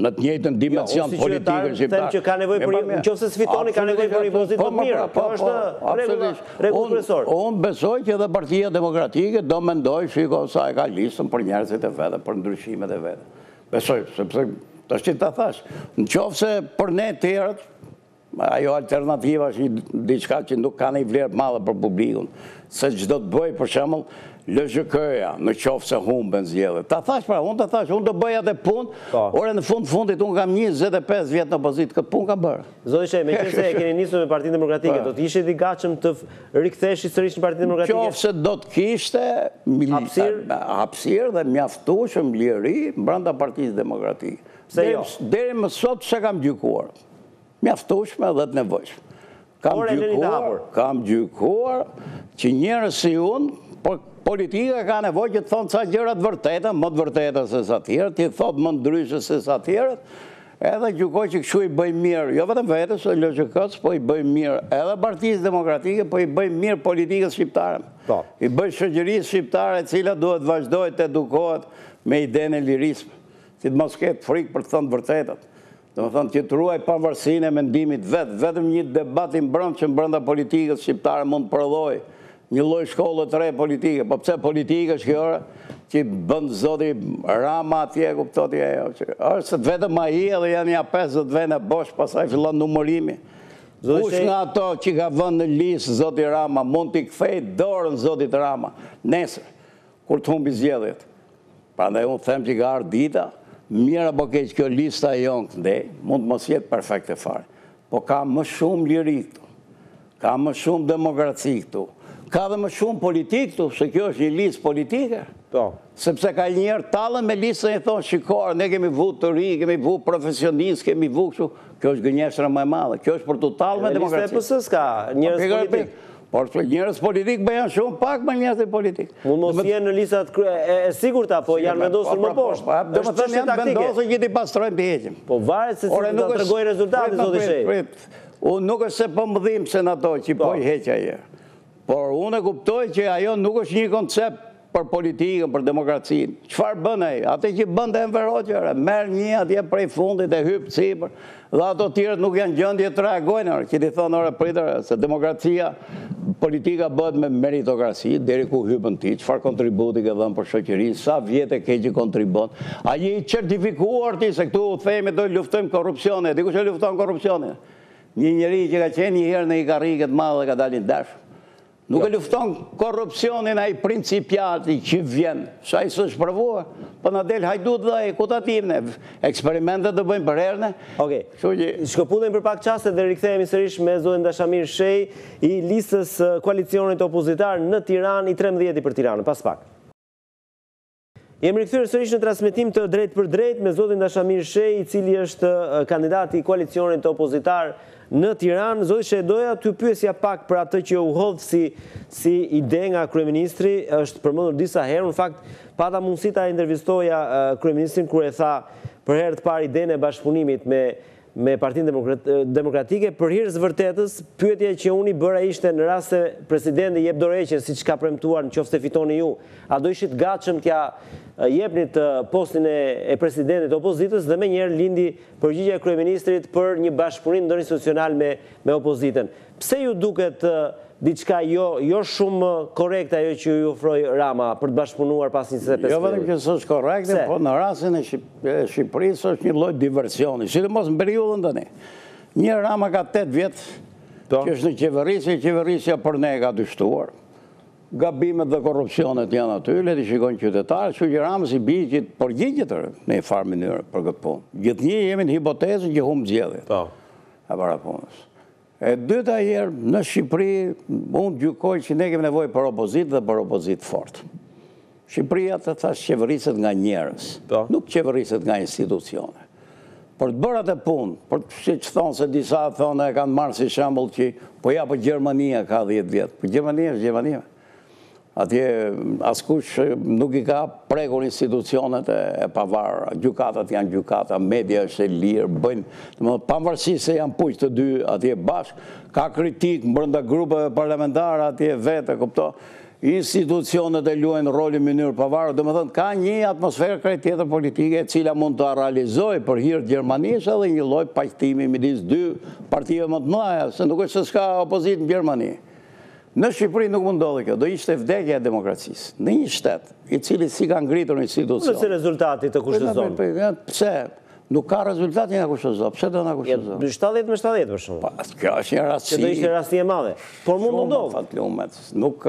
në të njëjtën dimension politikën shqiptarë. Unë si qytetarë them që ka nevojë për, në qoftë se sfitoni, ka nevojë për një opozitë më mirë, po është rregull kryesor. Unë besoj që edhe Partia Demokratike do mendoj, shiko sa e ka listën për njerëzit e vet, për ndryshimet e vet. Besoj, sepse tash ti ta thash, në qoftë se për ne të tjerët ajo alternativa është diçka që nuk ka një vlerë madhe për publikun, se çdo të bëj për shembull L J K-ja në qoftë se humben zgjedhjet. Ta thash pra, unë ta thash, unë do bëj atë punë, ore në fund fundit unë kam njëzet e pesë vjet në opozitë, këtë punë kam bërë. Zoti Shehi, meqenëse e keni nisur me Partinë Demokratike, do të ishit i gatshëm të riktheheshit sërish në Partinë Demokratike? Në qoftë se do të kishte hapësirë dhe mjaftueshëm liri brenda Partisë Demokratike. Deri më sot çka kam gjykuar? Mjaftueshme dhe të nevojshme. Kam gjykuar që njerëz si unë, por politika ka nevojë që të thonë sa gjëra të vërteta, më të vërteta se sa të tjerët, ti thotë më ndryshe se sa të tjerët, edhe gjykoj që kështu i bëj mirë, jo vetëm vetes, L J K-s, po i bëj mirë edhe Partisë Demokratike, po i bëj mirë politikës shqiptare. I bëj shoqërisë shqiptare, e cila duhet vazhdojë të edukohet me idenë e lirisme, si të mos ketë frikë për të thënë të vërtetën. Dhe më thënë që të ruaj pavarësinë e mendimit vetë, vetëm një debat i mbrëmshëm që mbrënda politikës shqiptare mund të prodhojë një lloj shkolle të re politike, po pse politika është kjo që bën zoti Rama atje, kuptoti ajo, është se vetëm ai edhe janë ja pesëdhjetë vende bosh, pastaj fillon numërimi. Kush nga ato që ka vënë në listë zoti Rama mund t'i kthejë dorën zotit Rama nesër kur të humbi zgjedhjet. Prandaj unë them që ka ardhur dita. Mira po keq, kjo lista jonë këndej, mund të mos jetë perfekte fare, po ka më shumë liri këtu, ka më shumë demokraci këtu, ka dhe më shumë politik këtu, se kjo është një listë politike, sepse ka njerë talën me listën e thonë, shikorë, ne kemi vu të ri, kemi vu profesionist, kemi vu kështu, kjo është gënjeshtra më e madhe, kjo është për të talën me demokraci. Liste e P S-s ka njerës politikë. Por njerëz politikë bëjnë shumë pak më njerëz politikë. Mund mos jenë në listat e sigurta, po janë vendosur më poshtë. Do të thonë janë vendosur që ti pastrojmë të heqim. Po varet se si do të tregoj rezultatet, zoti Shehi. Unë nuk është se po mbëdhim se në ato që po i heq ajo. Por unë e kuptoj që ajo nuk është një koncept për politikën, për demokracinë. Çfarë bën ai? Atë që bën dhe Enveroqëra, merr një atje prej fundit e hyp sipër, dhe ato tjerët nuk janë gjendje të reagojnë, që ti thonë ora pritere se demokracia, politika bëhet me meritokraci, deri ku hypën ti, çfarë kontributi ke dhënë për shoqërinë, sa vjet e ke që kontribon. A je i certifikuar ti se këtu u themi do luftojmë korrupsionin, dikush e lufton korrupsionin. Një njerëz që ka qenë një herë në një karrige të madhe ka dalë dash. Nuk e lufton korupcionin ai principiati që vjen, sa i s'është provuar, po na del hajdut dhe ekutativne, eksperimentet do bëjmë për herën. Okej. Shkëputem për pak çaste dhe rikthehemi sërish me zotin Dashamir Shehi i listës koalicionit opozitar në Tiranë, i trembëdhjetë për Tiranën, pas pak. Jemi rikthyer sërish në transmetim të drejtë për drejtë me zotin Dashamir Shehi, i cili është kandidati i koalicionit opozitar në Tiranë. Zoti Shehi, doja t'ju pyesja pak për atë që u hodh si, si ide nga kryeministri, është përmendur disa herë, në fakt pata mundësi ta intervistoja uh, kryeministrin kur e tha për herë të parë idenë e bashkëpunimit me, me Partinë Demokrat, Demokratike. Për hir të vërtetës, pyetja që unë i bëra ishte në rast se presidenti jep dorëheqje siç ka premtuar nëse fitoni ju, a do ishit gatshëm t'ja jepnit postin e presidentit të opozitës, dhe me njerë lindi përgjigja e kryeministrit për një bashkëpunim ndërinstitucional me, me opozitën. Pse ju duket uh, diçka jo, jo shumë korrekt ajo që ju ofroi Rama për të bashkëpunuar pas njëzet e pesë? Jo vetëm që s'është korrekte, po në rastin e Shqipërisë është një lloj diversioni, sidomos në periudhën tani. Një Rama ka tetë vjet që është në qeverisje, qeverisja për ne ka dyshtuar. Gabimet dhe korrupsionet janë aty, le t'i shikojnë qytetarët, që Ramës i biqit përgjigjet në një farë mënyrë për këtë punë. Gjithnjë jemi në hipotezën që humbë zgjedhjet e para punës. E dyta herë në Shqipëri, unë gjykoj që ne kemi nevojë për opozitë dhe për opozitë fort. Shqipëria të thash qeveriset nga njerëz, nuk qeveriset nga institucione. Për të bërë atë punë, për të thonë se disa thonë e kanë marrë si shembull që po ja po Gjermania ka dhjetë vjet. Po Gjermania është Gjermania. Atje askush nuk i ka prekur institucionet e pavarura. Gjykatat janë gjykata, media është e lirë, bëjnë, domethënë pavarësisht se janë puq të dy atje bashkë, ka kritikë brenda grupeve parlamentare atje vetë, kupton? Institucionet e luajnë rolin në mënyrë pavarur, domethënë ka një atmosferë krejt tjetër politike e cila mund ta realizojë për hir të Gjermanisë edhe një lloj paqëtimi midis dy partive më të mëdha, se nuk është se s'ka opozitë në Gjermani. Në Shqipëri nuk mund ndodhi kjo, do ishte vdekja e demokracisë. Në një shtet, i cili si ka ngritur në institucion. Pse rezultati të kushtëzon? Pse? Nuk ka rezultati nga kushtëzon. Pse do nga kushtëzon? shtatëdhjetë me shtatëdhjetë për shumë. Kjo është një rasti. Që do ishte rasti e madhe. Por mund ndodhë. Fatlumet. Nuk,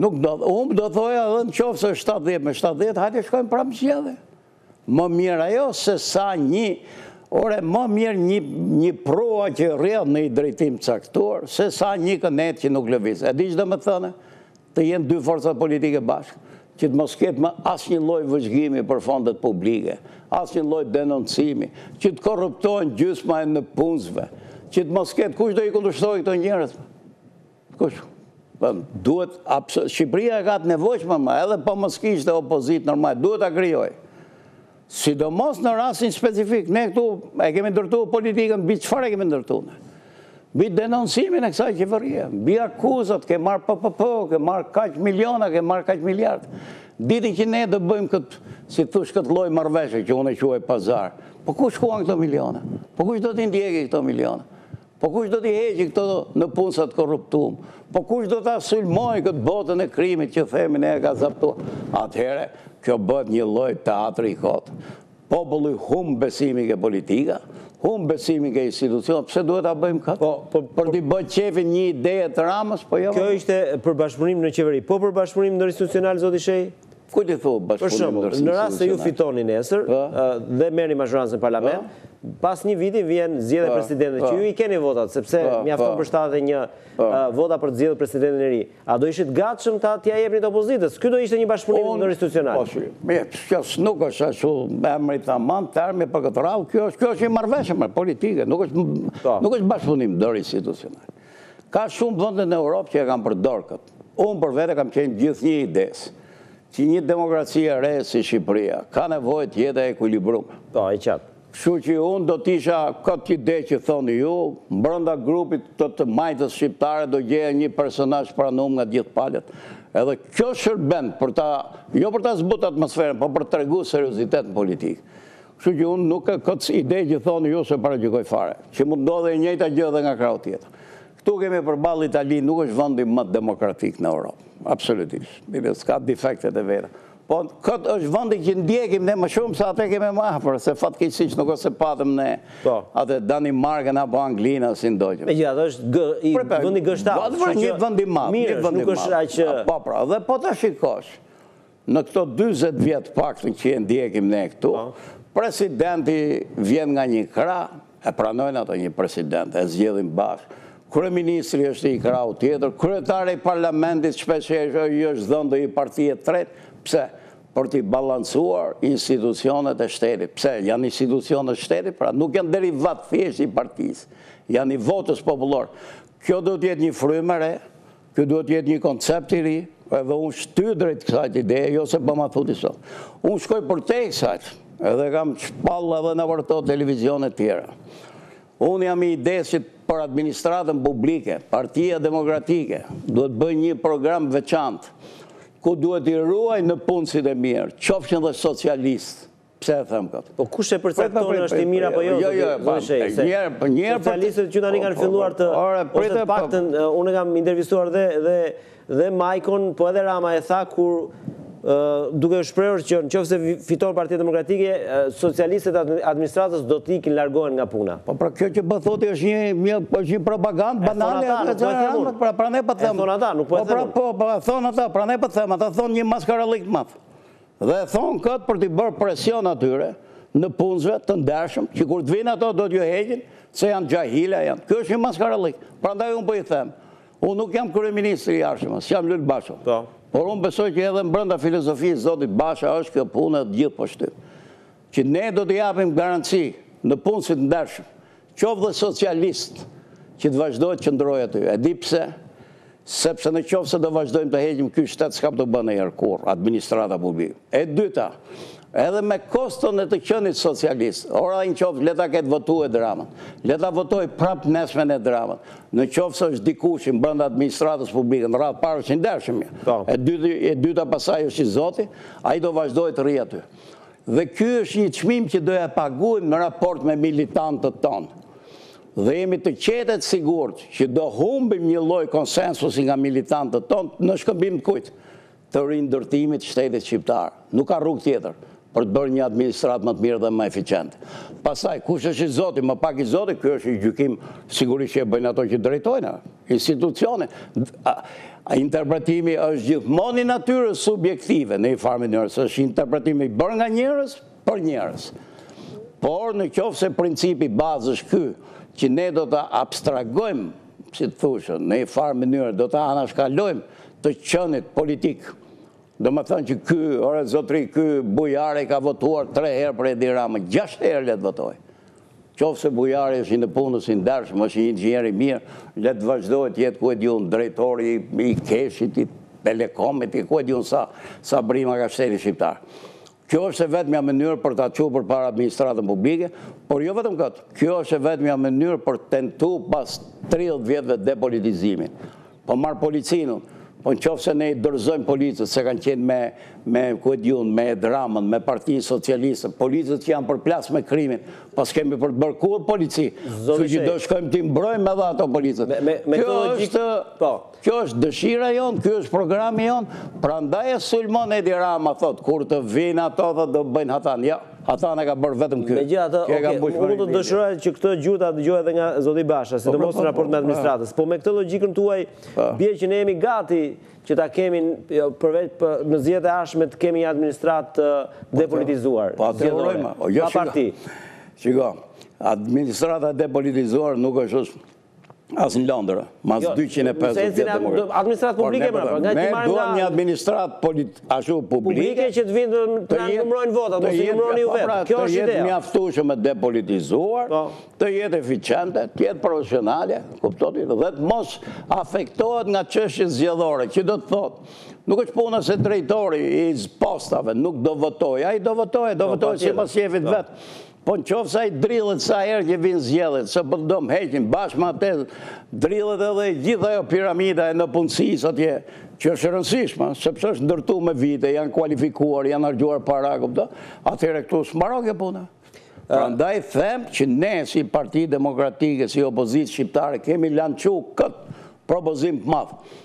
nuk do. Unë do thoja edhe në qofë se shtatëdhjetë me shtatëdhjetë, hajde shkojmë prapë zgjedhje. Më mirë ajo se sa një Ore, më mirë një, një proa që rrjedh në i drejtim caktuar, se sa një kënet që nuk lëviz. E di çdo më thënë, të jenë dy forcat politike bashkë, që të mos ketë më asnjë lloj vëzhgimi për fondet publike, asnjë lloj denoncimi, që të korruptojnë gjysma e nëpunësve, që të mos ketë kush do i kundërshtojë këto njerëz. Kush? Duhet absolut Shqipëria ka të nevojshme më, edhe po mos kishte opozitë normal, duhet ta krijojë. Sidomos në rastin specifik, ne këtu e kemi ndërtuar politikën, mbi çfarë e kemi ndërtuar? Mbi denoncimin e kësaj qeverie, mbi akuzat, ke marr P P P, ke marr kaq miliona, ke marr kaq miliard. Ditën që ne do bëjmë këtë, si thosh, këtë lloj marrëveshje që unë e quaj pazar. Po ku shkuan këto miliona? Po kush do t'i ndjekë këto miliona? Po kush do t'i heqë këto në punësat korruptum? Po kush do t'a sulmoj këtë botën e krimit që themi ne e ka zaptuar? Atëherë, kjo bëhet një lloj teatri i kot. Populli humb besimin ke politika, humb besimin ke institucionet, pse duhet ta bëjmë këtë? Po, po, për t'i bërë qefin një ide të Ramës, po jo. Kjo ishte për bashkëpunim në qeveri, po për bashkëpunim ndërinstitucional, zoti Shehi? Kujt i thu bashkëpunim ndërinstitucional? Për shembull, në rast se ju fitoni nesër dhe merrni mazhorancën në parlament, pas një viti vjen zgjedhja e presidentit, që ju i keni votat, sepse mjafton për shtatëdhjetë e një vota për të zgjedhur presidentin e ri. A do ishit gatshëm ta t'ia jepni opozitës? Ky do ishte një bashkëpunim ndërinstitucional. Po, kjo nuk është ashtu emri tamam, termi për këtë radhë, kjo është kjo është një marrëveshje politike, nuk është nuk është bashkëpunim ndërinstitucional. Ka shumë vende në Europë që e kanë përdorur këtë. Unë për vete kam qenë gjithnjë ides që një demokraci e re si Shqipëria ka nevojë të jetë e ekuilibruar. Po, e qartë. Kështu që unë do t'isha këtë ide që thoni ju, brenda grupit të të majtës shqiptare do gjeja një personazh pranuar nga gjithë palët. Edhe kjo shërben për ta, jo për ta zbutur atmosferën, por për t'treguar seriozitet në politikë. Kështu që unë nuk e këtë ide që thoni ju se paragjykoj fare, që mund ndodhë e njëjta gjë edhe nga krau tjetër. Këtu kemi përballë Italinë, nuk është vendi më demokratik në Europë, absolutisht. S'ka defektet e veta. Po këtë është vëndi që ndjekim dhe më shumë, sa atë keme më afër, se fatkeqësisht nuk ose patëm ne atë Danimarkën apo Anglinë si ndoqëm. Megjithatë është vëndi gështat. Një vëndi madh, një vëndi madh. Po pra, dhe po ta shikosh. Në këto dyzet vjet paktën që ndjekim ne këtu, presidenti vjen nga një krah, e pranojnë ato një president, e zgjedhin bashkë. Kryeministri është i krahu tjetër, kryetari i parlamentit shpesh është dhënë i partie tretë. Pse? Për t'i balancuar institucionet e shtetit. Pse? Janë institucionet e shtetit, pra nuk janë derivat thjesht i partisë, janë i votës popullor. Kjo duhet jetë një frymë e re, kjo duhet jetë një koncept i ri, edhe unë shty drejt kësajt ideje, jo se për ma thuti sot. Unë shkoj për te kësajt, edhe kam shpallë edhe në vërto televizionet tjera. Unë jam i idesit për administratën publike, partia demokratike, duhet bëj një program veçantë, ku duhet i ruaj në punësit e mirë, qofshin dhe socialist. Pse e thëmë këtë? Po kush e përcakton është i mirë apo jo? Jo, jo, njerë... Socialistët që tani kanë filluar të... Ose të paktën, unë kam intervistuar dhe Majkon, po edhe Rama e tha, kur duke shprehur që në qoftë se fiton Partia Demokratike, socialistët administratës do t'ikin largohen nga puna. Po pra kjo që bëthoti është një propagandë banale, pra ne për thëmë. E thonë ata, nuk po e thëmë. Po pra thonë ata, pra ne për thëmë, ata thonë një maskaralik madhë. Dhe thonë këtë për t'i bërë presion atyre në punësve të ndershëm, që kur t'vinë ato do t'ju heqin, se janë gjahila, janë. Kjo është një maskaralik, pra ndaj unë për i thëmë. Unë nuk jam kryeministri i arshimës, jam Lulzim Basha. Por unë besoj që edhe më brënda filozofisë Zotit Basha është kjo punë e gjithë pështim. Që ne do të japim garanci në punësit ndershëm, qoftë dhe socialist, që të vazhdojt që ndrojë aty. E di pse, sepse në qoftë se do vazhdojmë të heqim ky shtetë s'kap të bënë e jërkur, administrata publikë. E dyta, edhe me koston e të qenit socialist, ora në qoftë leta këtë votu e dramën, leta votoj prap nesmen e dramën, në qoftë së është dikushin brënda administratës publikën, në ratë parë që ndershme, e dyta pasaj është i zoti, a i do vazhdoj të rria të. Dhe kjo është një qmim që do e paguim në raport me militantët tonë. Dhe jemi të qetet sigurët që do humbim një loj konsensusi nga militantët tonë në shkëmbim të kujtë, të rindërtimit shtetit shqiptarë. Nuk ka rrug tjetër për të bërë një administratë më të mirë dhe më eficient. Pasaj, kush është i zoti, më pak i zoti, kjo është i gjykim, sigurisht që e bëjnë ato që drejtojnë, institucione. Interpretimi është gjithmoni natyrës subjektive, në i farmi njërës, është interpretimi bërë nga njërës për njërës. Por në qofë se principi bazë është ky, që ne do të abstragojmë, si të thushën, në i farë mënyrë, do të anashkalojmë të qënit politikë. Do më thënë që ky, ore zotri, ky bujari ka votuar tre herë për Edi Rama, gjashtë herë letë votoj. Qofë se bujari është në punës i ndershëm, është një inxhinier i mirë, letë vazhdojt jetë ku e diun drejtori i keshit, i telekomit, ku e diun sa brima ka shteti shqiptarë. Kjo është e vetëmja mënyrë për të aqupër para administratën publike, por jo vetëm këtë, kjo është e vetëmja mënyrë për të tentu pas tridhjetë vjetëve depolitizimin. Po marë policinën, po në qofë se ne i dërzojmë policët, se kanë qenë me kuediun, me dramën, me partinë socialiste, policët që janë për plas me krimin, pas kemi për të bërkur polici, që që do shkojmë të imbrojmë edhe ato policët. Kjo është dëshira jonë, kjo është programi jonë, pra ndaj e sulmon Edi Rama, thotë, kur të vinë ato dhe do bëjnë hatan, ja, hatan e ka bërë vetëm kjo. Me gjithë atë, oke, unë të dëshiroj që këtë gjurë të dëgjoj edhe nga Zoti Basha, si të mos në raport me administratës, po me këtë logikën tuaj, bje që ne jemi gati që ta kemi, përveç në zjetë e ashme të kemi një administratë depolitizuar. Po atë urojma, jo shiko, shiko, administrata depolitizuar nuk është është, asë në Londra, mas dyqind e pesëdhjetë vjetë demokratë. Administratë publike, mërë, nga që marë nga... Ne duham një administratë publike që të vindë të nëmërojnë votat, mos të nëmërojnë ju vetë. Kjo është ideja. Të jetë mjaftueshme me depolitizuar, të jetë eficiente, të jetë profesionale, kuptotit, dhe të mos afektohet nga çështje zgjedhore, që do të thotë, nuk është puna se drejtori i postave nuk do votoj, a i do votoj, do votoj si pas jefit vetë. Po në qofë sa i drillet sa herë që vinë zgjedhjet, se përdojmë heqin, bashkë ma të drillet edhe gjitha jo piramida e në punësis atje, që është rëndësishma, sepse është ndërtu me vite, janë kualifikuar, janë argjuar para, këpëta, atëre këtu së marokë e puna. Pra ndaj them që ne si parti demokratike, si opozitë shqiptare, kemi lanqu këtë propozim të madhë,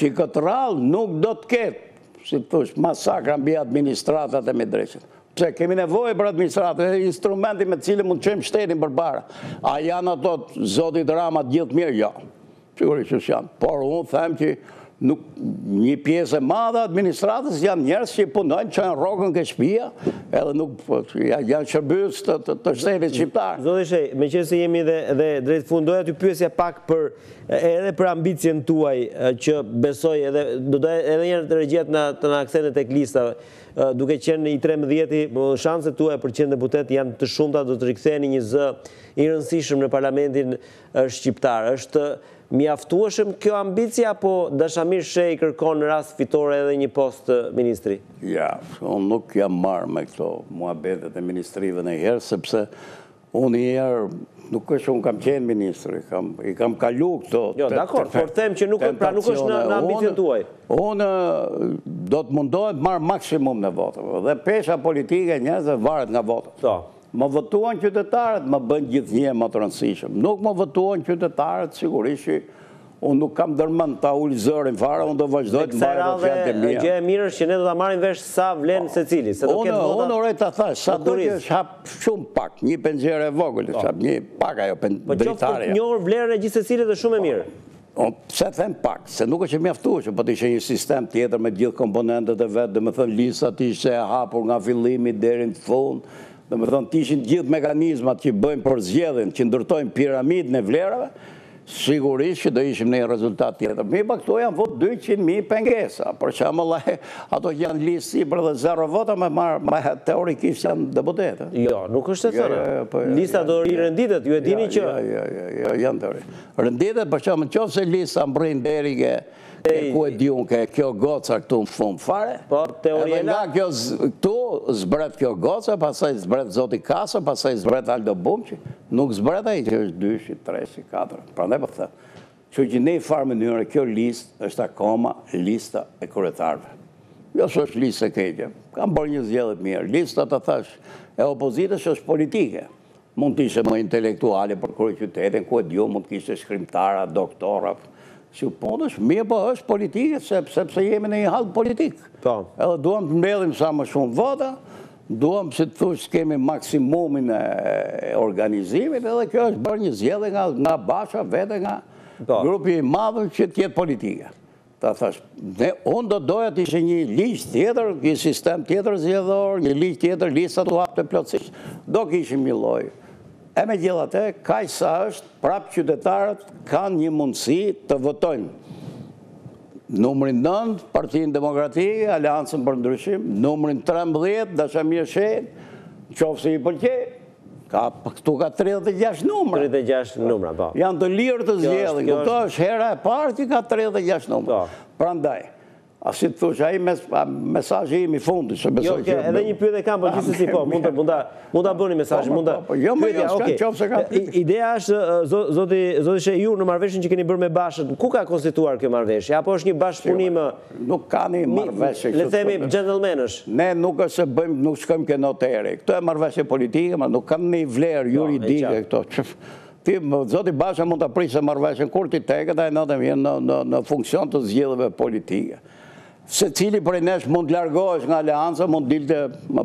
që këtë rallë nuk do të ketë, si të thush, masakra mbi administratat e me drejtën. Pse kemi nevojë për administratat, instrumentin me cilin mund të çojmë shtetin përpara. A janë ato zoti Rama të gjithë mirë? Jo. Sigurisht që janë, por unë them që nuk një pjesë e madhe administratës janë njerëz që punojnë, që janë rrogën ke shtëpia, edhe nuk janë shërbës të të shtetit shqiptar. Zoti Shehi, meqenëse jemi dhe dhe drejt fund, doja t'ju pyesja pak për edhe për ambicien tuaj që besoj edhe do të edhe një herë të regjit na të na aksenet tek listave, duke qenë i trembëdhjetë, shanset tuaja për qenë deputet janë të shumta, do të riktheheni një zë i rëndësishëm në parlamentin shqiptar. Është mjaftueshëm kjo ambicia, po Dashamir Shehi kërkon në rast fitore edhe një post ministri? Ja, unë nuk jam marrë me këto muhabetet e ministrive në herë, sepse unë i herë nuk është unë kam qenë ministri, kam, i kam kalu këto... Jo, dakor, por them që nuk, pra nuk është në, në ambicin tuaj. Unë do të mundohet marrë maksimum në votëve, dhe pesha politike njëzë varet nga votët. So. Më votuan qytetarët, më bën gjithnjë më të rëndësishëm. Nuk më votuan qytetarët, sigurisht që unë nuk kam dërmend ta ul zërin fare, unë do vazhdoj të marr ato fjalë mia. Gjë e mirë është që ne do ta marrim vesh sa vlen secili, se do ketë vota. Unë uroj ta thash, sa do të hap shumë pak, një penxhere e vogël, hap një pak ajo drejtare. Po njohur vlerën e gjithë secilit është shumë e mirë. Pse them pak, se nuk është mjaftueshëm, po të ishte një sistem tjetër me gjithë komponentët e vet, domethënë listat ishte e hapur nga fillimi deri në fund. Dhe me thonë, t'ishin gjithë mekanizmat që bëjmë për zgjedhjen, që ndërtojmë piramidën e vlerave, sigurisht që do ishim në një rezultat tjetër. Mi pa këto janë vot dyqind mijë pengesa, për shembull, ato që janë listë sipër dhe zero vota me marr teorikisht janë deputetë. Jo, nuk është e thënë. Lista do rirenditet, ju e dini që jo, jo, janë teori. Renditet për shembull, nëse lista mbrin deri ke ku e diun ke kjo goca këtu në fund fare. Po teoria nga kjo këtu zbret kjo goca, pastaj zbret zoti Kasa, pastaj zbret Aldo Bumçi, nuk zbret ai që është dy, tre, katër. Po thë, që që ne i farë mënyrë, kjo listë është akoma lista e kryetarëve. Jo së është listë e keqe, kam bërë një zgjedhje mirë. Lista të thash e opozitës është politike. Mund të ishte më intelektuale për kryeqytetin, ku e diu mund të kishte shkrimtara, doktora. Që punë është mirë, po është politike, sepse jemi në një hall politik. Ta. Edhe duam të mbledhim sa më shumë vota, duam si të thush kemi maksimumin e organizimit, edhe kjo është bërë një zgjedhje nga, nga Basha, vete nga da. Grupi i madhë që tjetë politike. Ta thash, ne, unë do doja të ishe një ligj tjetër, një sistem tjetër zgjedhor, një ligj tjetër, listat u hapte plotësisht. Do kishim një lloj. E me gjithatë, kaq sa është, prapë qytetarët kanë një mundësi të votojnë. Numrin nëntë, Partinë Demokratike, Aleancën për Ndryshim, numrin trembëdhjetë, Dashamir Shehi, qoftë i pëlqej, ka këtu ka tridhjetë e gjashtë numra. tridhjetë e gjashtë numra, po. Janë të lirë të zgjedhin, këto është hera e parë që ka tridhjetë e gjashtë numra. Prandaj, si të thush, ai mes, mesazhi im i fundit, se besoj që... Jo, okay, edhe një pyetje kam, por gjithsesi po, mund ta bëni mesazhin, mund ta... Jo, më jo, s'ka qoftë se ka pyetje. Ideja është, zoti Shehi, ju në marrëveshjen që keni bërë me Bashën, ku ka konstituar kjo marrëveshje? Apo është një bashkëpunim? Nuk ka një marrëveshje. Le të themi gentlemanësh. Ne nuk është bëjmë, nuk shkojmë ke noteri. Këto janë marrëveshje politike, ma nuk kanë një vlerë juridike këto. Zoti Basha mund ta prishte marrëveshjen kur ti tek, ai në funksion të zgjedhjeve politike. Se cili për e nesh mund largohesh nga aleanca, mund dilte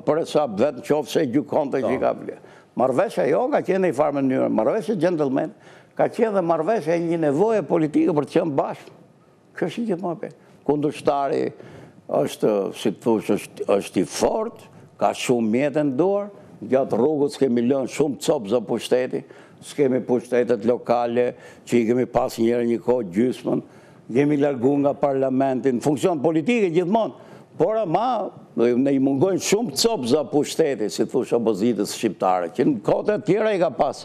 për e sap vetë në qofë se gjukon të që i ka vle. Marrëveshja jo ka qenë i farë mënyrë, marrëveshja gentleman, ka qenë dhe marrëveshja një nevoje politike për të qenë bashkë. Kështë i gjithë më pe. Kundërshtari është, si të thush, është, është i fort, ka shumë mjetë në dorë, gjatë rrugët s'kemi lënë shumë copë zë pushteti, s'kemi pushtetet lokale, që i kemi pas njëre një kohë gjysmën, jemi largu nga parlamentin, funksion politike gjithmonë, por ama ne i mungojnë shumë copë za pushteti, si thush opozitës shqiptare, që në kote tjera i ka pas.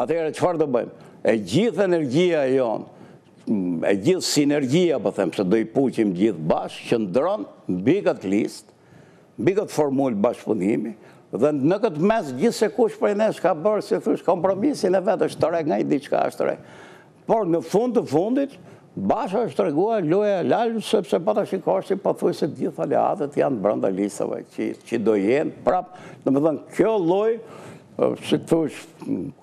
Atëherë çfarë do bëjmë? E gjithë energjia jonë, e gjithë sinergjia, po them, se do i puqim gjithë bashkë, që ndron mbi këtë listë, mbi këtë formulë bashkëpunimi, dhe në këtë mes gjithë se kush prej nesh ka bërë, si thush, kompromisin e vetë, është të re, nga i diçka është të re. Por në fund të fundit, Basha është treguar loja e lalë, sepse pata shikoshti pothuajse të gjithë aleatët janë brenda listave që do jenë prapë. Domethënë kjo lloj si këtush,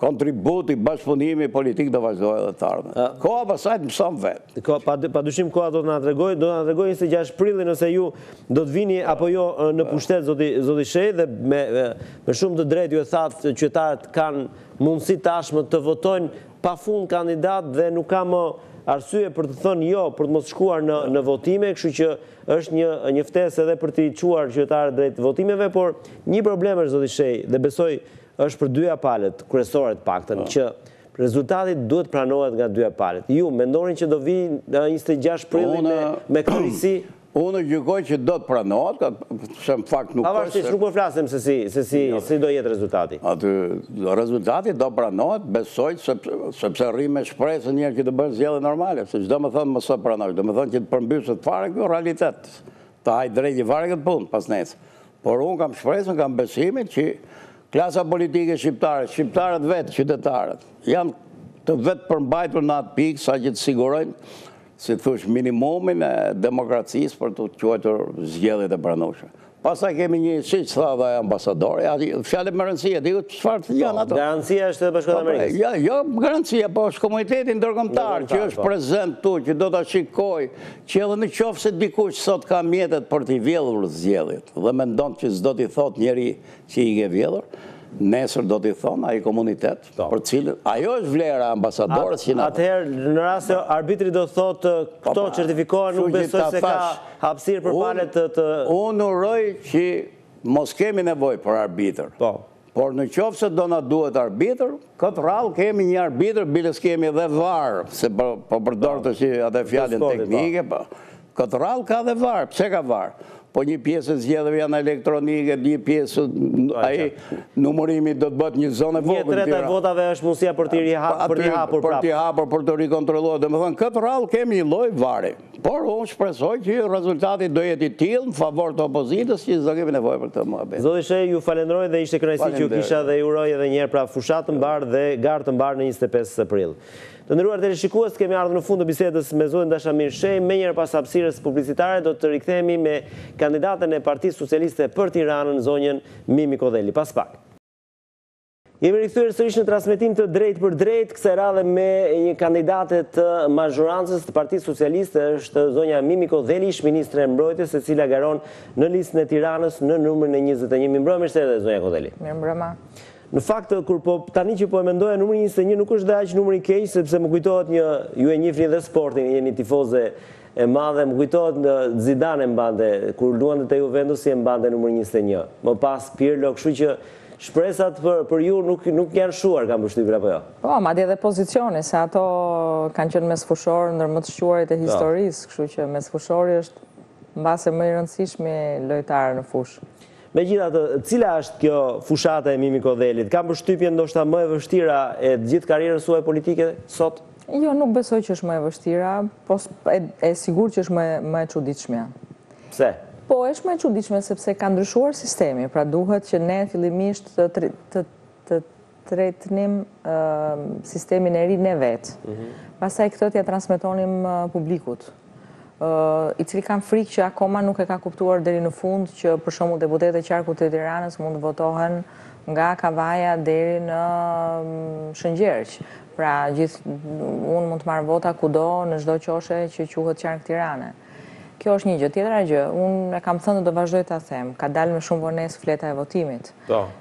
kontributi, bashkëpunimi politik do vazhdoj edhe të ardhme. Koha pasajt mësëm vetë. Pa dushim koha do të nga të regoj, do të nga të regoj njësë gjashtë prilli nëse ju do të vini apo jo në pushtet, Zoti Shehi, dhe me shumë të drejt ju e thatë që qytetarët kanë mundësi tashmë të votojnë pa fund kandidat dhe nuk ka më arsye për të thënë jo, për të mos shkuar në votime, kështu që është një ftesë edhe për të çuar qytetarët drejt votimeve, por një problem është, Zoti Shehi, dhe besoj është për dyja palët, kryesore të paktën, që rezultatit duhet pranohet nga dyja palët. Ju, mendonin që do vi njëzet e gjashtë prilli me kërisi? Unë gjykoj që do të pranohet, se në fakt nuk është... Pavarësisht nuk po flasim se si do jetë rezultati. Atë, rezultati do pranohet, besoj, sepse rri me shpresë njerë që të bërë zgjedhje normale, se çdo më thënë mëse pranohet, do më thënë që të përmbyset fare kjo realitet, të hajë drejtë fare këtë punë pas nesër. Por unë kam shpresën, kam besimin që klasa politike shqiptare, shqiptarët vetë, qytetarët, janë të vetë përmbajtur në atë pikë sa që të sigurojnë, si të thush, minimumin e demokracisë për të quajtur zgjedhjet e pranueshme. Pastaj kemi një, si që tha dhe ambasadori, fjalë me rëndësi, e diku çfarë të janë ato. Garancia është edhe Bashkimi i Amerikës. Jo, garancia, po është komuniteti ndërkombëtar që është prezent këtu, që do ta shikoj, që edhe nëse se dikush sot ka mjetet për t'i vjedhur zgjedhjet dhe mendon që s'do t'i thot njëri që i ke vjedhur, nesër do t'i thonë ai komunitet për cilën, ajo është vlera ambasadorës. Atëherë, në rast se arbitri do thotë këto certifikohen, nuk besoj se ka hapësirë për palët të... Unë uroj që mos kemi nevojë për arbitër, por në qoftë se do na duhet arbitër, këtë rrallë kemi një arbitër, bile s'kemi edhe varë, se po përdorë të atë fjalën teknike, këtë rrallë ka dhe varë, pse ka varë? Po një pjesë e zgjedhjeve janë elektronike, një pjesë numërimi do të bëtë një zonë e vogël. Një tretë e votave është mundësia për t'i hapur prapë. Për t'i hapur, për të rikontrolluar. Dhe me thënë, këtë rrallë kemi një lloj vari. Por unë shpresoj që rezultatit do jeti tillë në favor të opozitës që s'do kemi nevojë për këtë muhabet. Zoti Shehi, ju falenderoj dhe ishte kënaqësi që ju kisha dhe ju uroj edhe një herë prapë fushat të mbarë dhe garë të mbarë në njëzet e pesë prill. Të nderuar teleshikues, kemi ardhur në fund të bisedës me zotin Dashamir Shehi. Menjëherë pas hapësirës publicitare do të rikthehemi me kandidaten e Partisë Socialiste për Tiranën, zonjën Mimi Kodheli. Pas pak. Jemi rikthyer sërish në transmetim të drejtë për drejtë, kësaj radhe me një kandidate të mazhorancës të Partisë Socialiste, është zonja Mimi Kodheli, ish-ministre e mbrojtjes, e cila garon në listën e Tiranës në numrin e njëzet e një. Mirëmbrëma, mirë se erdhe zonja Kodheli. Mirëmbrëma. Në fakt, kur po tani që po e mendoja, numri njëzet e një nuk është dash numri i keq, sepse më kujtohet një, ju e njihni dhe sportin, jeni tifoze e madhe, më kujtohet në Zidane mbante, kur luante te Juventus e mbante numrin njëzet e një. Më pas Pirlo, kështu që shpresat për, për ju nuk, nuk janë shuar, kam përshtypur apo jo? Po, madje edhe pozicioni, se ato kanë qenë mesfushor ndër më të shuarit e historisë, kështu që mesfushori është mbase më i rëndësishmi lojtar në fushë. Megjithatë, cila është kjo fushata e Mimi Kodhelit? Kam përshtypjen ndoshta më e vështira e gjithë karrierës suaj politike sot? Jo, nuk besoj që është më e vështira, po e sigurt që është më e çuditshme. Pse? Po, është më e çuditshme sepse ka ndryshuar sistemi, pra duhet që ne fillimisht të tretnim sistemin e ri ne vetë. Pastaj këtë t'ia transmetonim publikut, i cili kanë frikë që akoma nuk e ka kuptuar deri në fund që për shembull deputetët e qarkut të Tiranës mund të votohen nga Kavaja deri në Shëngjerq. Pra, unë mund të marr vota kudo në çdo qoshe që quhet qark Tiranë. Kjo është një gjë. Tjetra gjë, unë e kam thënë dhe do vazhdoj ta them, ka dalë me shumë vonesë fleta e votimit.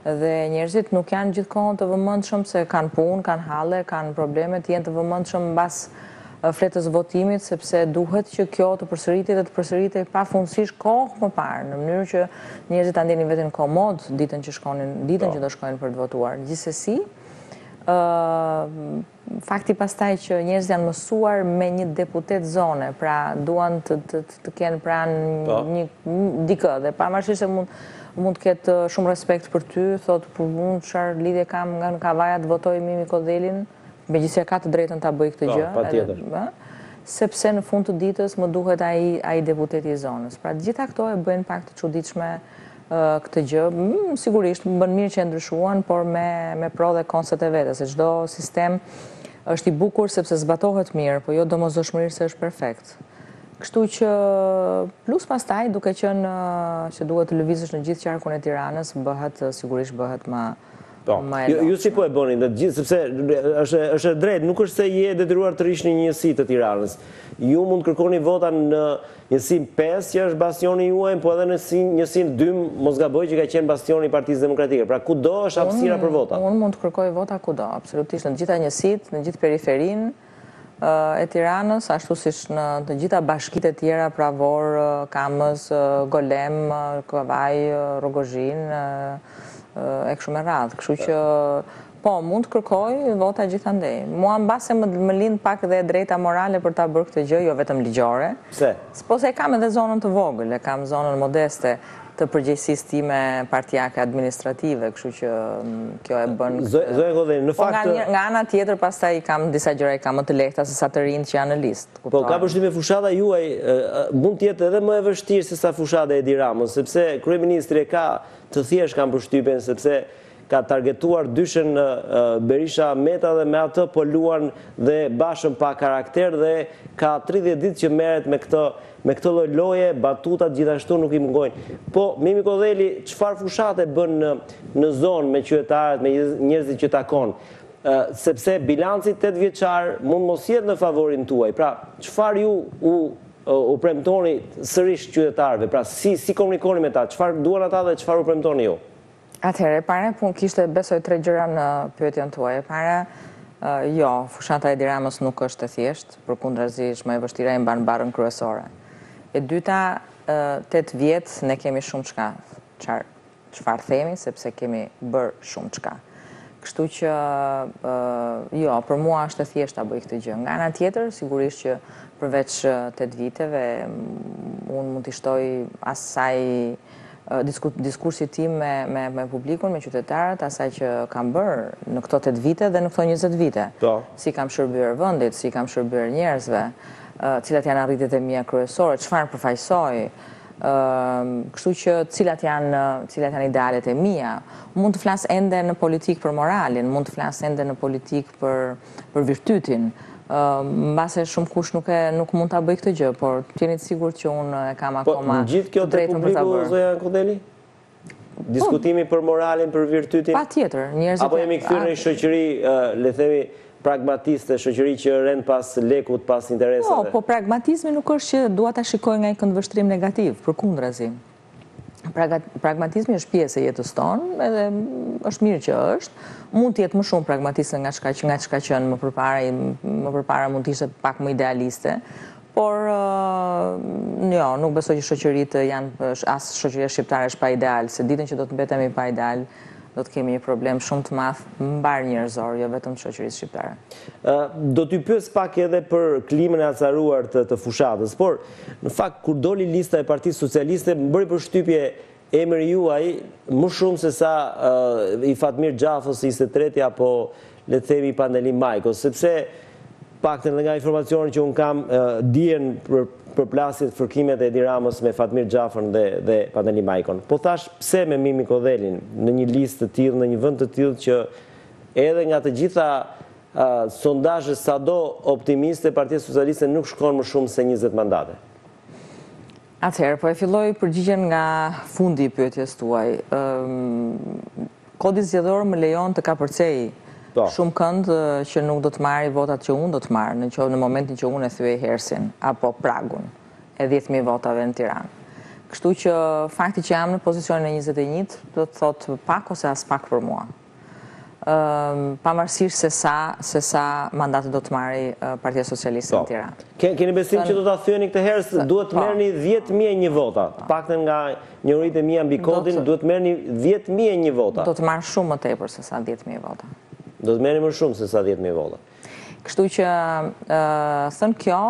Dhe njerëzit nuk janë gjithkohon të vëmendshëm se kanë punë, kanë halle, kanë probleme, janë të vëmendshëm mbas fletës votimit, sepse duhet që kjo të përsëritet dhe të përsëritet pa fundësisht kohë më parë, në mënyrë që njerëzit ta ndjenin veten komod ditën që shkonin, ditën që do shkojnë për të votuar. Gjithsesi, ë fakti pastaj që njerëzit janë mësuar me një deputet zone, pra duan të të të kenë pranë një dikë dhe pavarësisht se mund mund të ketë shumë respekt për ty, thotë për unë çfarë lidhje kam nga Kavaja të votoj Mimi Kodhelin. Megjithëse ka të drejtën ta bëj këtë gjë, sepse në fund të ditës më duhet ai deputeti i zonës. Pra të gjitha këto e bëjnë pak të çuditshme këtë gjë. Sigurisht bën mirë që e ndryshuan, por me pro dhe konset e veta, se çdo sistem është i bukur sepse zbatohet mirë, por jo domosdoshmërisht se është perfekt. Kështu që plus pastaj duke qenë që duhet të lëvizësh në gjithë qarkun e Tiranës, bëhet sigurisht bëhet më Ju si po e boni, sepse është drejt, nuk është se je detyruar të rishni një njësi të Tiranës. Ju mund kërkoni vota në njësin pesë, që është bastioni juaj, po edhe në njësin dy, mos gaboj që ka qenë bastioni Partisë Demokratike. Pra kudo është hapësira për vota? Unë mund të kërkoj vota kudo, absolutisht, në gjitha njësit, në gjithë periferinë e Tiranës, ashtu si në të gjitha bashkitë e tjera, Pravor, Kamës, Golem, Kavaj, Rogozhin, e kështu me radhë. Kështu që, po, mund të kërkoj vota gjithandej. Mua mbase më lind pak dhe drejta morale për ta bërë këtë gjë, jo vetëm ligjore. Pse? Po se kam edhe zonën të vogël, e kam zonën modeste të përgjegjësisë time partijake administrative, kështu që kjo e bën. Zoja Kodheli, në fakt nga ana tjetër pastaj i kam disa gjëra i kam më të lehta se sa të rinë që janë në listë. Po ka përshtypjen me fushata juaj mund të jetë edhe më e vështirë se sa fushata e Edi Ramës, sepse kryeministri e ka të thjeshtë kam përshtypjen sepse ka targetuar dyshën Berisha Meta dhe me atë po luan dhe Bashën pa karakter dhe ka tridhjetë ditë që merret me këtë me këtë lloj loje, batutat gjithashtu nuk i mungojnë. Po, Mimi Kodheli, çfarë fushate bën në zonë me qytetarët, me njerëzit që takon? Sepse bilanci tetë vjeçar mund mos jetë në favorin tuaj. Pra, çfarë ju u premtoni sërish qytetarëve? Pra, si komunikoni me ta? Çfarë duan ata dhe çfarë u premtoni ju? Atëherë, para pun kishte besoj tre gjëra në pyetjen tuaj. Para jo, fushata e Edi Ramës nuk është e thjeshtë, përkundrazi është më e vështira e mban barrën kryesore. E dyta, tetë vjetë ne kemi shumë çka, çfarë themi, sepse kemi bërë shumë çka. Kështu që, jo, për mua është e thjeshtë ta bëj këtë gjë. Nga ana tjetër, sigurisht që përveç tetë viteve, unë mund t'i shtoj asaj diskursit tim me publikun, me qytetarët, asaj që kam bërë në këto tetë vite dhe në këto njëzet vite. Si kam shërbyer vendit, si kam shërbyer njerëzve, cilat janë arritjet e mia kryesore, çfarë përfaqësoj, kështu që cilat janë idealet e mia. Mund të flas ende në politikë për moralin, mund të flas ende në politikë për virtytin, mbase shumë kush nuk mund ta bëj këtë gjë, por t'jeni të sigurt që unë e kam akoma të drejtën për ta bërë. Zoja Kodheli? Diskutimi për moralin, për virtytin? Patjetër, njerëzit apo jemi kthyer në një shoqëri, le të themi pragmatiste, shoqëri që rend pas lekut, pas intereseve. Po, po pragmatizmi nuk është që dua ta shikoj nga një këndvështrim negativ, përkundrazi. Pragmatizmi është pjesë e jetës tonë, edhe është mirë që është. Mund të jetë më shumë pragmatiste nga çka që nga çka që më përpara, më përpara mund të ishte pak më idealiste, por jo, nuk besoj që shoqëritë janë as shoqëria shqiptare është pa ideal, se ditën që do të mbetemi pa ideal do të kemi një problem shumë të madh mbar njerëzor, jo vetëm të shoqërisë shqiptare. Do t'ju pyes pak edhe për klimën e acaruar të fushatës, por në fakt kur doli lista e Partisë Socialiste, më bëri përshtypje emri juaj më shumë se sa i Fatmir Gjafës ishte treti apo le të themi Panajot Majko, sepse paktën nga informacionin që un kam dihen për përplasjet fërkimet e Edi Ramës me Fatmir Gjafën dhe Panajot Majkon. Po thash, pse me Mimi Kodhelin në një listë të tillë, në një vend të tillë që edhe nga të gjitha sondazhet sado optimiste Partia Socialiste nuk shkon më shumë se njëzet mandate? Atëherë, po e filloj përgjigjen nga fundi i pyetjes tuaj. Kodi zgjedhor më lejon të kapërcej shumë kënd që nuk do të marri votat që unë do të marrë, në momentin që unë e thyej hersin, apo pragun, e dhjetë mijë votave në Tiranë. Kështu që fakti që jam në pozicionin e njëzet e një, do të thotë pak ose as pak për mua. Pavarësisht se sa mandate do të marri Partia Socialiste në Tiranë. Keni besim që do ta thyeni këtë herës, duhet të merrni dhjetë mijë e një vota. Paktën nga njohuritë e mia mbi kodin, duhet të merrni dhjetë mijë e një vota. Do të marr shumë më tepër se sa dhjetë mijë vota. Do të merri më shumë se sa dhjetë mijë vota. Kështu që, thënë kjo,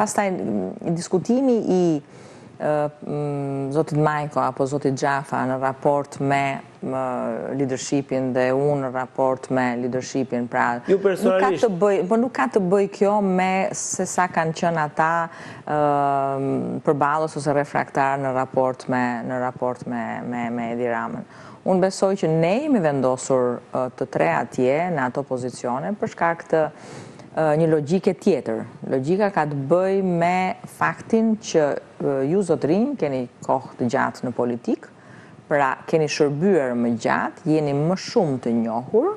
pastaj diskutimi i zotit Majko apo zotit Gjafa në raport me leadershipin dhe unë në raport me leadershipin, pra ju personalisht, por nuk ka të bëj kjo me se sa kanë qenë ata përballës ose refraktar në raport me në raport me Edi Ramën. Unë besoj që ne jemi vendosur të tre atje në ato pozicione për shkak të një logjike tjetër. Logjika ka të bëj me faktin që ju zotrinj keni kohë të gjatë në politikë, Pra, keni shërbyer më gjatë, jeni më shumë të njohur,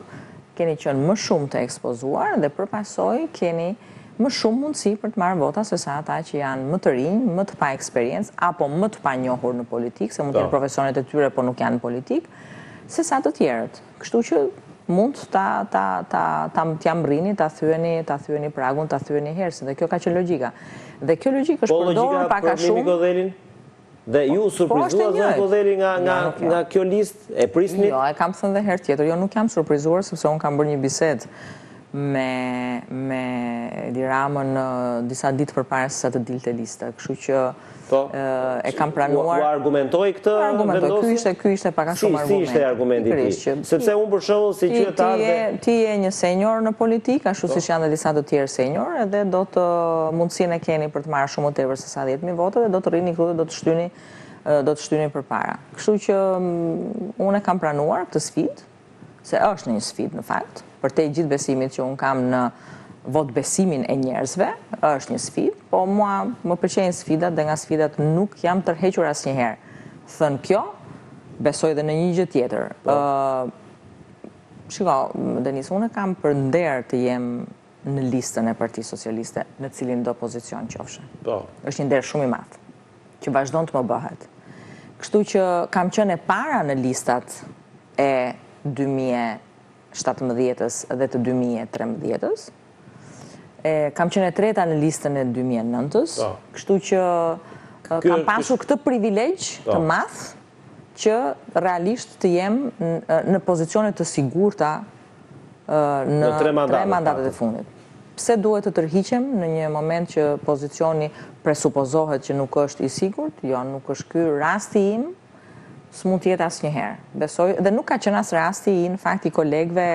keni qenë më shumë të ekspozuar dhe për pasoj keni më shumë mundësi për të marrë vota sesa ata që janë më të rinj, më të pa eksperiencë apo më të pa njohur në politikë, se mund të jenë profesionet e tyre po nuk janë në politikë, sesa të tjerët. Kështu që mund ta ta ta ta t'ja mrrini, ta thyeni, ta thyeni pragun, ta thyeni herësin, dhe kjo ka qenë logjika. Dhe kjo logjikë është përdorur pak a shumë. Dhe ju surprizuar zonë Kodheli nga, nga, ja, nga kjo listë e prisnit? Jo, e kam thënë dhe herë tjetër, jo nuk jam surprizuar, sepse unë kam bërë një bisedë me, me Edi Rama në disa ditë përpara se sa të dilte lista. Kështu që to, e, e kam pranuar... U argumentoj këtë vendosje? Ky ishte, ky ishte pak a shumë argument. Si, si ishte argumenti ti? Sepse unë për shembull si qytetar dhe... Ti je një senior në politikë, ashtu siç janë dhe disa të tjerë senior, edhe do të mundësinë e keni për të marrë shumë më tepër se sa dhjetë mijë vote dhe do të rrini këtu dhe do të shtyni, do të shtyni përpara. Kështu që unë e kam pranuar këtë sfidë, se është një sfidë në fakt, përtej gjithë besimit që unë kam në vot besimin e njerëzve, është një sfidë, po mua më pëlqejnë sfidat dhe nga sfidat nuk jam tërhequr asnjëherë. Thënë kjo, besoj dhe në një gjë tjetër. Uh, shiko, Denis, unë kam për nder të jem në listën e Partisë Socialiste, në cilin do pozicion qofshe. Po. Është një nder shumë i madh, që vazhdon të më bëhet. Kështu që kam qenë e para në listat e dy mijë e shtatëmbëdhjetës dhe të dy mijë e trembëdhjetës. E, kam qenë e treta në listën e dy mijë e nëntës, kështu që Kër, kam pasur këtë privilegj të madh që realisht të jem në, në pozicionet të sigurta në, në tre mandatet e fundit. Pse duhet të tërhiqem në një moment që pozicioni presupozohet që nuk është i sigurt? Jo, nuk është ky rasti im, s'mund t'jetë asnjëherë. Besoj, dhe nuk ka qenë as rasti i në fakt i kolegve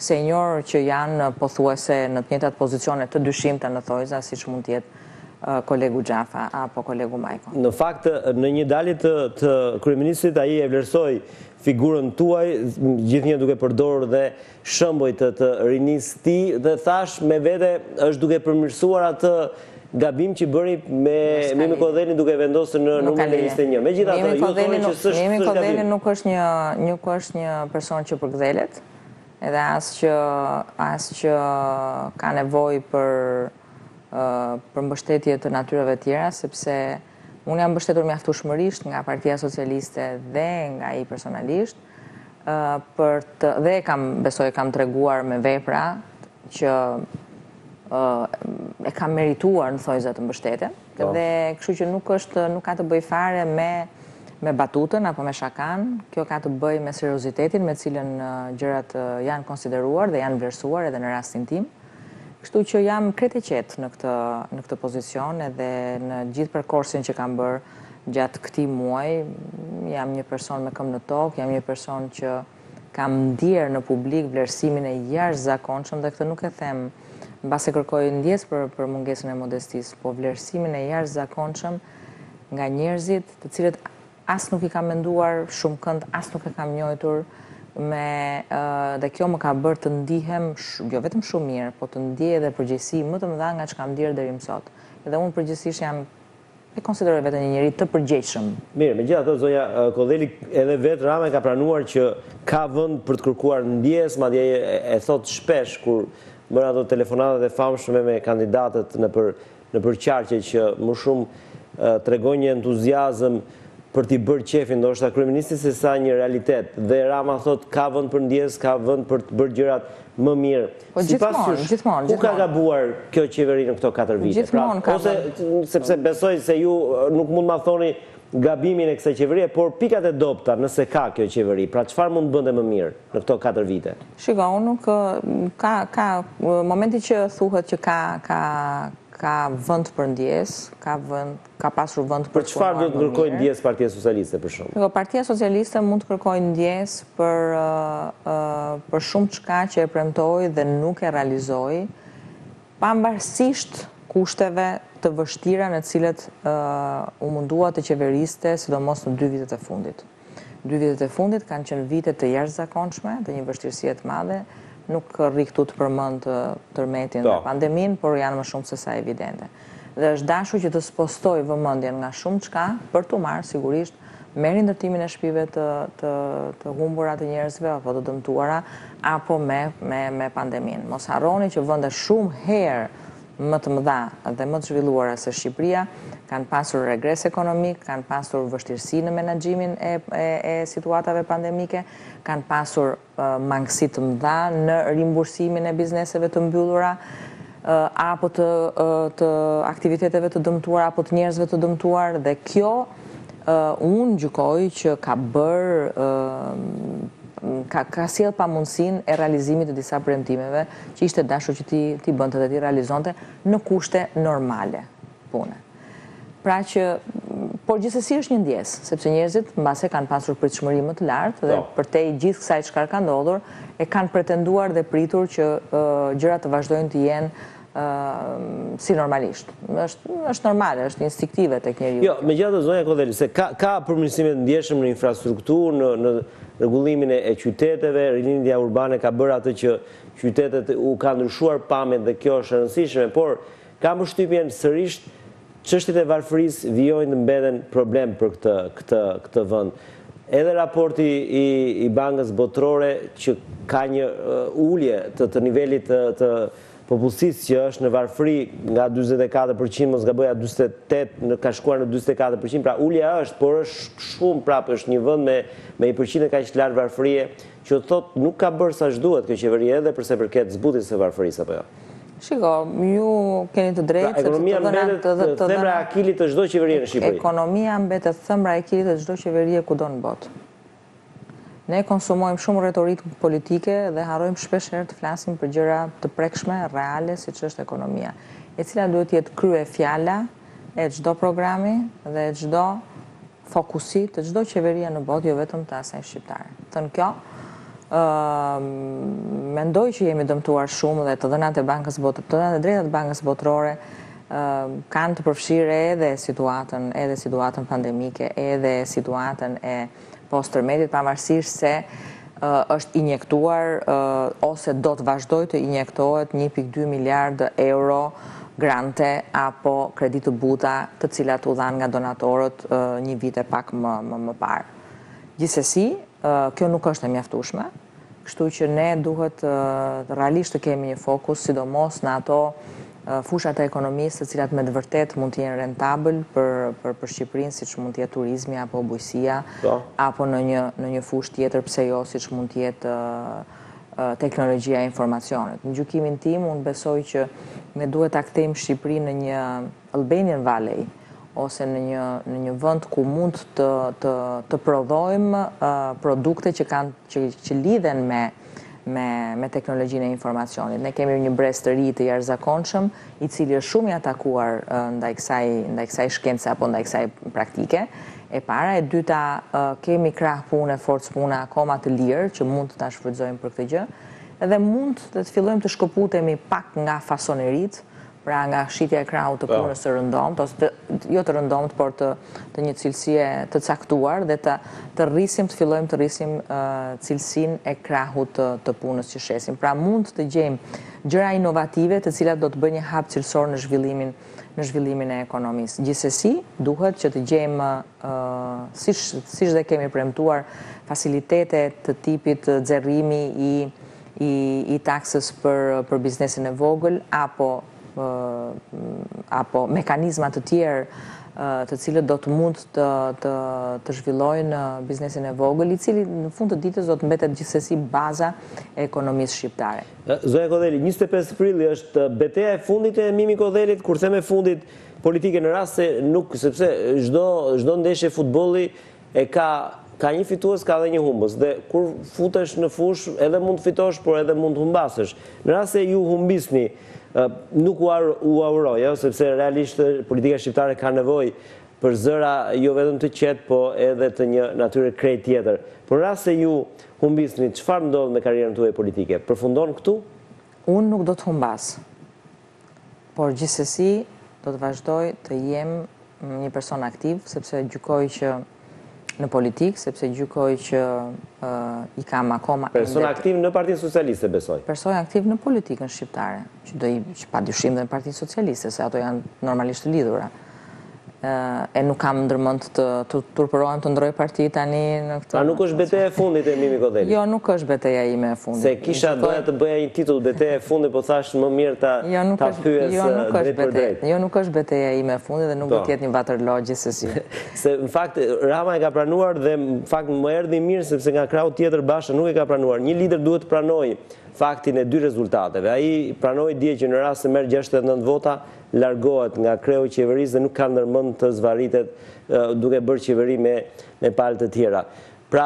senior që janë pothuajse në të njëjtat pozicione të dyshimta në thojza siç mund t'jetë uh, kolegu Gjafa apo kolegu Majko. Në fakt në një dalje të, të kryeministrit ai e vlerësoi figurën tuaj, gjithnjë duke përdorur dhe shëmbojt të, të rinisë ti dhe thash me vete është duke përmirësuar atë gabim që bëri me Mimi Kodheli duke vendosur në numrin njëzet e një. Megjithatë, ju thoni që s'është gabim. Mimi Kodheli nuk është një nuk është një person që përkthelet, edhe as që as që ka nevojë për uh, për mbështetje të natyrave tjera, sepse unë jam mbështetur mjaftueshmërisht nga Partia Socialiste dhe nga ai personalisht, uh, për të, dhe kam besoj kam treguar me vepra që Uh, e kam merituar në thojza të mbështetje, oh. Dhe kështu që nuk është, nuk ka të bëj fare me, me batutën apo me shakan, kjo ka të bëj me seriozitetin me cilën uh, gjërat uh, janë konsideruar dhe janë vlerësuar edhe në rastin tim. Kështu që jam krejt e qetë në këtë, në këtë pozicion edhe në gjithë përkorsin që kam bërë gjatë këtij muaji, jam një person me këmbë në tokë, jam një person që kam ndier në publik vlerësimin e jashtëzakonshëm dhe këtë nuk e them mbas e kërkoj ndjes për, për mungesën e modestisë, po vlerësimin e jashtëzakonshëm nga njerëzit të cilët as nuk i kam menduar shumë kënd, as nuk e kam njohur, me, uh, dhe kjo më ka bërë të ndihem, sh, jo vetëm shumë mirë, po të ndjej edhe përgjegjësi më të mëdha nga që kam ndier deri më sot. Edhe unë përgjithsisht jam, e konsideroj veten një njerëz të përgjegjshëm. Mirë, megjithatë zonja Kodheli edhe vetë Rama ka pranuar që ka vend për të kërkuar ndjes, madje e, e thot shpesh kur mëra ato telefonatat e famshme me kandidatët në për, në për qarqe që më shumë uh, tregojnë një entuziazëm për t'i bërë qefin, ndoshta kryeministit, se sa një realitet. Dhe Rama thot ka vend për ndjes, ka vend për të bërë gjërat më mirë. Po gjithmonë, gjithmonë. Ku ka gabuar kjo qeveri në këto katër vite? Gjithmonë pra, ka gabuar. Ose sepse besoj se ju nuk mund ma thoni gabimin e kësaj qeverie, por pikat e dobta nëse ka kjo qeveri, pra çfarë mund të bënte më mirë në këto katër vite? Shiko, unë nuk ka ka momenti që thuhet që ka ka ka vend për ndjes, ka vend, ka pasur vend për çfarë do të kërkojë ndjes Partia Socialiste për shkak? Shiko, Partia Socialiste mund të kërkojë ndjes për uh, uh, për shumë çka që e premtoi dhe nuk e realizoi, pavarësisht kushteve të vështira në cilët uh, u mundua të qeveriste, sidomos në dy vitet e fundit. Dy vitet e fundit kanë qenë vite të jashtëzakonshme, të një vështirësie të madhe, nuk rri këtu të përmend të tërmetin dhe pandemin, por janë më shumë se sa evidente. Dhe është dashur që të spostoj vëmendjen nga shumë çka për të marrë sigurisht merrin ndërtimin e shtëpive të, të, të humbura të njerëzve apo të dëmtuara apo me, me, me pandeminë. Mos harroni që vende shumë herë më të mëdha dhe më të zhvilluara se Shqipëria kanë pasur regres ekonomik, kanë pasur vështirësi në menaxhimin e, e, e situatave pandemike, kanë pasur uh, mangësi të mëdha në rimbursimin e bizneseve të mbyllura, apo të, të aktiviteteve të dëmtuar, apo të njerëzve të dëmtuar, dhe kjo unë gjykoj që ka bërë, ka, ka sjell pamundsinë e realizimit të disa premtimeve që ishte dashur që ti, ti bënte dhe ti realizonte në kushte normale pune. Pra që, por gjithsesi është një ndjesë, sepse njerëzit mbase kanë pasur pritshmëri më të lartë dhe përtej gjithë kësaj çka ka ndodhur, e kanë pretenduar dhe pritur që uh, gjërat të vazhdojnë të jenë Uh, si normalisht. Është, është normale, është instiktive tek njeriu. Jo, megjithatë zonja Kodheli, se ka, ka përmirësime të ndjeshëm në infrastrukturë, në, në rregullimin e qyteteve, rinindja urbane ka bërë atë që qytetet u kanë ndryshuar pamjet dhe kjo është e rëndësishme, por kam përshtypjen sërish çështjet e varfërisë vijojnë të mbeten problem për këtë, këtë, këtë vend. Edhe raporti i, i Bankës Botërore që ka një uh, ulje të, të nivelit të, të popullsisë që është në varfëri nga njëzet e katër përqind mos gaboja njëzet e tetë në ka shkuar në njëzet e katër përqind, pra ulja është, por është shumë prapë, është një vend me me një përqindje kaq të lartë varfërie, që thotë nuk ka bërë sa ç'duhet kjo qeveri edhe përse përket zbutjes së varfërisë apo jo. Shiko, ju keni të drejtë, pra, ekonomia mbetet thëmbra e akilit të çdo qeverie në Shqipëri. Ekonomia mbetet thëmbra e akilit të çdo qeverie kudo në botë. Ne konsumojmë shumë retorikë politike dhe harrojmë shpeshherë të flasim për gjëra të prekshme, reale, siç është ekonomia, e cila duhet të jetë kryefjala e çdo programi dhe çdo fokusi të çdo qeverie në botë, jo vetëm të asaj shqiptare. Thënë kjo, uh, mendoj që jemi dëmtuar shumë dhe të dhënat e Bankës Botërore, të dhënat e drejtat e Bankës Botërore uh, kanë të përfshirë edhe situatën, edhe situatën pandemike, edhe situatën e post-tërmetit, pavarësisht se uh, është injektuar uh, ose do të vazhdoj të injektohet një pikë dy miliardë euro grante apo kreditë buta të cilat u dhanë nga donatorët uh, një vite pak më, më, më parë. Gjithsesi, uh, kjo nuk është e mjaftueshme, kështu që ne duhet uh, realisht të kemi një fokus, sidomos në ato uh, fushat e ekonomisë të cilat me të vërtet mund të jenë rentabël për për, për Shqipërinë, siç mund të jetë turizmi apo bujqësia, apo në një në një fushë tjetër, pse jo, siç mund të jetë uh, uh, teknologjia e informacionit. Në gjykimin tim, unë besoj që ne duhet ta kthejmë Shqipërinë në një Albanian Valley ose në një në një vend ku mund të të të prodhojmë uh, produkte që kanë që, që lidhen me me, me teknologjinë e informacionit. Ne kemi një brez të ri të jashtëzakonshëm, i cili është shumë i atakuar uh, ndaj kësaj, ndaj kësaj shkencë apo ndaj kësaj praktike. E para, e dyta, uh, kemi krah punë, forcë punë akoma të lirë që mund të ta shfrytëzojmë për këtë gjë, edhe mund të fillojmë të shkëputemi pak nga fasoneritë, pra nga shitja e krahut të punës së rëndomt, ose të, jo të rëndomt, por të, të një cilësie të caktuar, dhe të, të rrisim, të fillojmë të rrisim uh, cilësinë e krahut të, të punës që shesim. Pra mund të gjejmë gjëra inovative të cilat do të bëjnë një hap cilësor në zhvillimin, në zhvillimin e ekonomisë. Gjithsesi, duhet që të gjejmë, uh, siç, siç dhe kemi premtuar, facilitete të tipit xherrimi i, i, i taksës për, për biznesin e vogël, apo apo mekanizma të tjerë të cilët do të mund të, të, të zhvillojnë biznesin e vogël, i cili në fund të ditës do të mbetet gjithsesi baza e ekonomisë shqiptare. Zonja Kodheli, njëzet e pesë prilli është betejë e fundit e Mimi Kodhelit, kur them e fundit politike në rast se nuk, sepse çdo çdo ndeshje futbolli e ka ka një fitues, ka dhe një humbës, dhe kur futesh në fush, edhe mund të fitosh, por edhe mund të humbasësh. Në rast se ju humbisni, nuk u auroj, jo? Sepse realisht politika shqiptare ka nevoj për zëra jo vetëm të qetë, po edhe të një natyre krejt tjetër. Por rrasë se ju humbisni, çfarë ndodh me karrierën tuaj politike? Përfundon këtu? Unë nuk do të humbas, por gjithsesi do të vazhdoj të jem një person aktiv, sepse gjykoj që në politikë, sepse gjykoj që uh, i kam akoma... Person aktiv në Partinë Socialiste, besoj? Person aktiv në politikën shqiptare, që, do i, që pa dyshim dhe në Partinë Socialiste, se ato janë normalisht të lidhura. e nuk kam ndërmend të turpërohem të ndroj parti tani në këtë. A nuk është betejë e fundit e Mimi Kodheli? Jo, nuk është beteja ime e fundit. Se kisha doja të bëja një titull betejë e fundit, po thash më mirë ta pyes drejt për drejt. Jo, nuk është beteja ime e fundit dhe nuk do të jetë një waterlogje se si. Se në fakt Rama e ka pranuar dhe në fakt më erdhi mirë sepse nga krau tjetër Basha nuk e ka pranuar. Një lider duhet të pranojë faktin e dy rezultateve. Ai pranoi dje që në rast se merr gjashtëdhjetë e nëntë vota largohet nga kreu qeverisë dhe nuk ka ndërmend të zvaritet duke bërë qeveri me, me palë të tjera. Pra,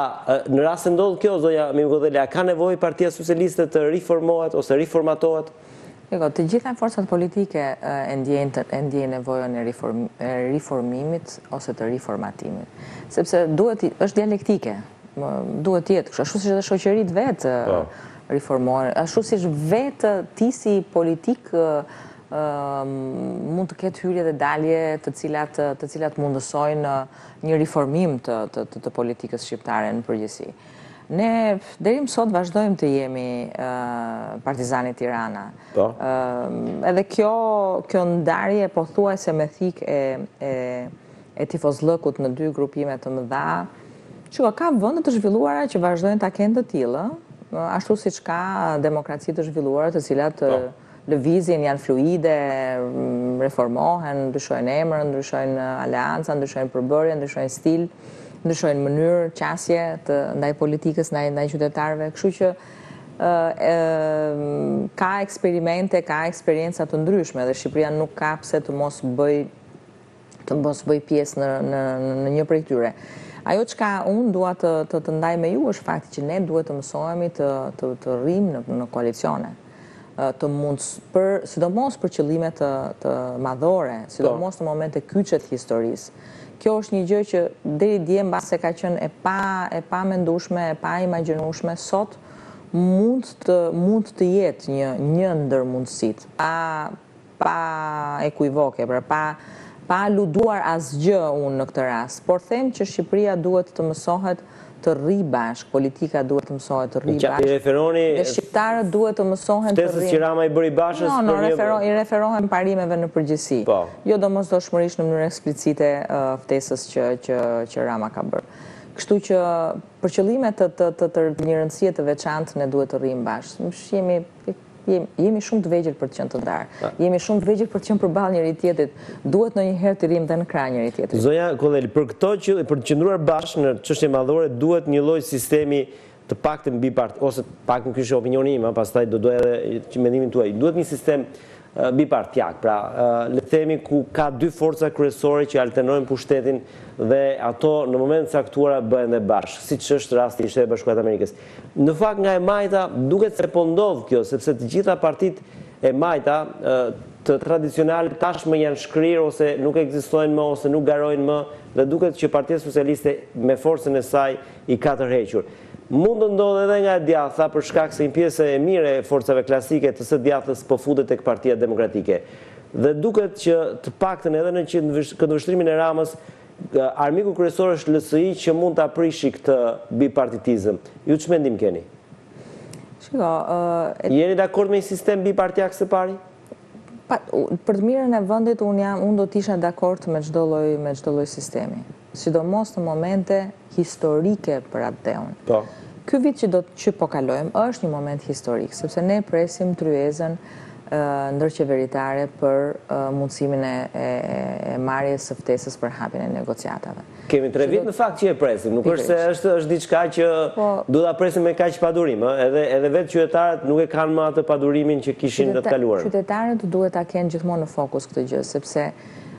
në rast se ndodh kjo, zonja Mimi Kodheli, ka nevojë Partia Socialiste të riformohet ose riformatohet? Eko, të gjitha forcat politike e ndjejnë nevojën e reform, reformimit ose të riformatimit. Sepse duhet, është dialektike, duhet të jetë, ashtu siç edhe shoqëritë vetë reformohen, ashtu siç vetë ti si politik Uh, mund të ketë hyrje dhe dalje të cilat, të cilat mundësojnë një reformim të, të, të politikës shqiptare në përgjithësi. Ne deri më sot vazhdojmë të jemi uh, partizani Tirana. Uh, edhe kjo, kjo ndarje pothuajse me thik e, e, e tifozllëkut në dy grupime të mëdha, që ka vende të zhvilluara që vazhdojnë ta kenë të tillë, ashtu siç ka demokraci të zhvilluara të cilat uh, lëvizjen, janë fluide, reformohen, ndryshojnë emër, ndryshojnë aleanca, ndryshojnë përbërje, ndryshojnë stil, ndryshojnë mënyrë, qasje të ndaj politikës, ndaj, ndaj qytetarëve. Kështu që e, ka eksperimente, ka eksperienca të ndryshme dhe Shqipëria nuk ka pse të mos bëj, të mos bëj pjesë në, në, në një prej tyre. Ajo çka unë dua të, të, të ndaj me ju është fakti që ne duhet të mësohemi të, të, të rrim në, në koalicione. Të mund për, sidomos për qëllime të, të madhore, sidomos në momente kyçe të historisë. Kjo është një gjë që deri dje mbase ka qenë e pa e pa mendueshme, e pa imagjinueshme, sot mund të mund të jetë një një ndër mundësitë. Pa pa ekuivoke, pra pa pa luduar asgjë unë në këtë rast, por them që Shqipëria duhet të mësohet të rri bashk, politika duhet të mësohet të rri bashk. I referoni dhe shqiptarët duhet të mësohen të rri. Ftesës që Rama i bëri Bashës no, no, për refero, një i referohen parimeve në përgjithësi. Po. Jo domosdoshmërisht në mënyrë eksplicite uh, ftesës që, që që Rama ka bërë. Kështu që për qëllime të të të, të një rëndësie të veçantë ne duhet të rrim bashk. Jemi jemi shumë të vegjël për të qenë të ndarë. Jemi shumë të vegjël për të qenë përballë njëri tjetrit. Duhet ndonjëherë të rrim dhe në krah njëri tjetrit. Zonja Kodheli, për këto që për të qëndruar bashkë në çështje madhore duhet një lloj sistemi të paktën mbi parti ose të paktën ky është opinioni im, pastaj do doja edhe mendimin tuaj. Duhet një sistem uh, bipartiak, pra uh, le të themi ku ka dy forca kryesore që alternojnë pushtetin dhe ato në moment caktuar bëhen dhe bashkë, siç është rasti i Shtetit Bashkuar të Amerikës. Në fakt nga e majta duket se po ndodh kjo, sepse të gjitha partitë e majta uh, të tradicionale tashmë janë shkrirë ose nuk ekzistojnë më ose nuk garojnë më dhe duket që Partia Socialiste me forcën e saj i ka tërhequr. Mund të ndodhë edhe nga djatha për shkak se një pjesë e mire e forcave klasike të së djathës po futet tek Partia Demokratike. Dhe duket që të paktën edhe në këndvështrimin e Ramës armiku kryesor është L S I që mund ta prishi këtë bipartitizëm. Ju ç'mendim keni? Shiko, uh, et... Jeni dakord me një sistem bipartiak së pari? Pa, për të mirën e vendit unë jam, unë do të isha dakord me çdo lloj me çdo lloj sistemi, sidomos në momente historike për atë teun. Ky vit që do të që po kalojmë është një moment historik, sepse ne presim tryezën uh, ndërqeveritare për uh, mundësimin e, e, e marrjes së ftesës për hapjen e negociatave. Kemi tre vit do... në fakt që e presim, nuk është se është është diçka që po, do ta presim me kaq padurim, ë, edhe edhe vetë qytetarët nuk e kanë më atë padurimin që kishin në të kaluarën. Qytetarët duhet ta kenë gjithmonë në fokus këtë gjë, sepse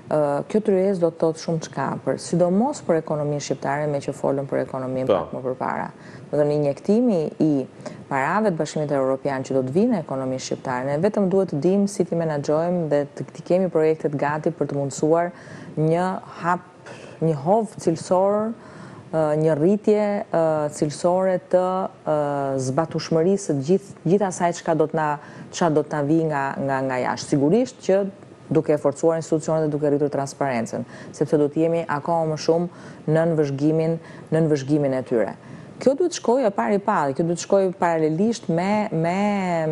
Uh, kjo tryezë do të thotë shumë çka, për, sidomos për ekonominë shqiptare, me që folëm për ekonominë pak më përpara. Do të thonë injektimi i parave të Bashkimit Evropian që do të vinë në ekonominë shqiptare, ne vetëm duhet të dimë si ti menaxhojmë dhe të, të kemi projektet gati për të mundësuar një hap, një hov cilësor, uh, një rritje uh, cilësore të uh, zbatueshmërisë së gjithë gjithë asaj çka do të na çka do të na vijë nga nga nga jashtë. Sigurisht që duke e forcuar institucionet dhe duke rritur transparencën, sepse do të jemi akoma më shumë në nënvëzhgimin, në nënvëzhgimin e tyre. Kjo duhet shkojë pari pari, kjo duhet shkojë paralelisht me me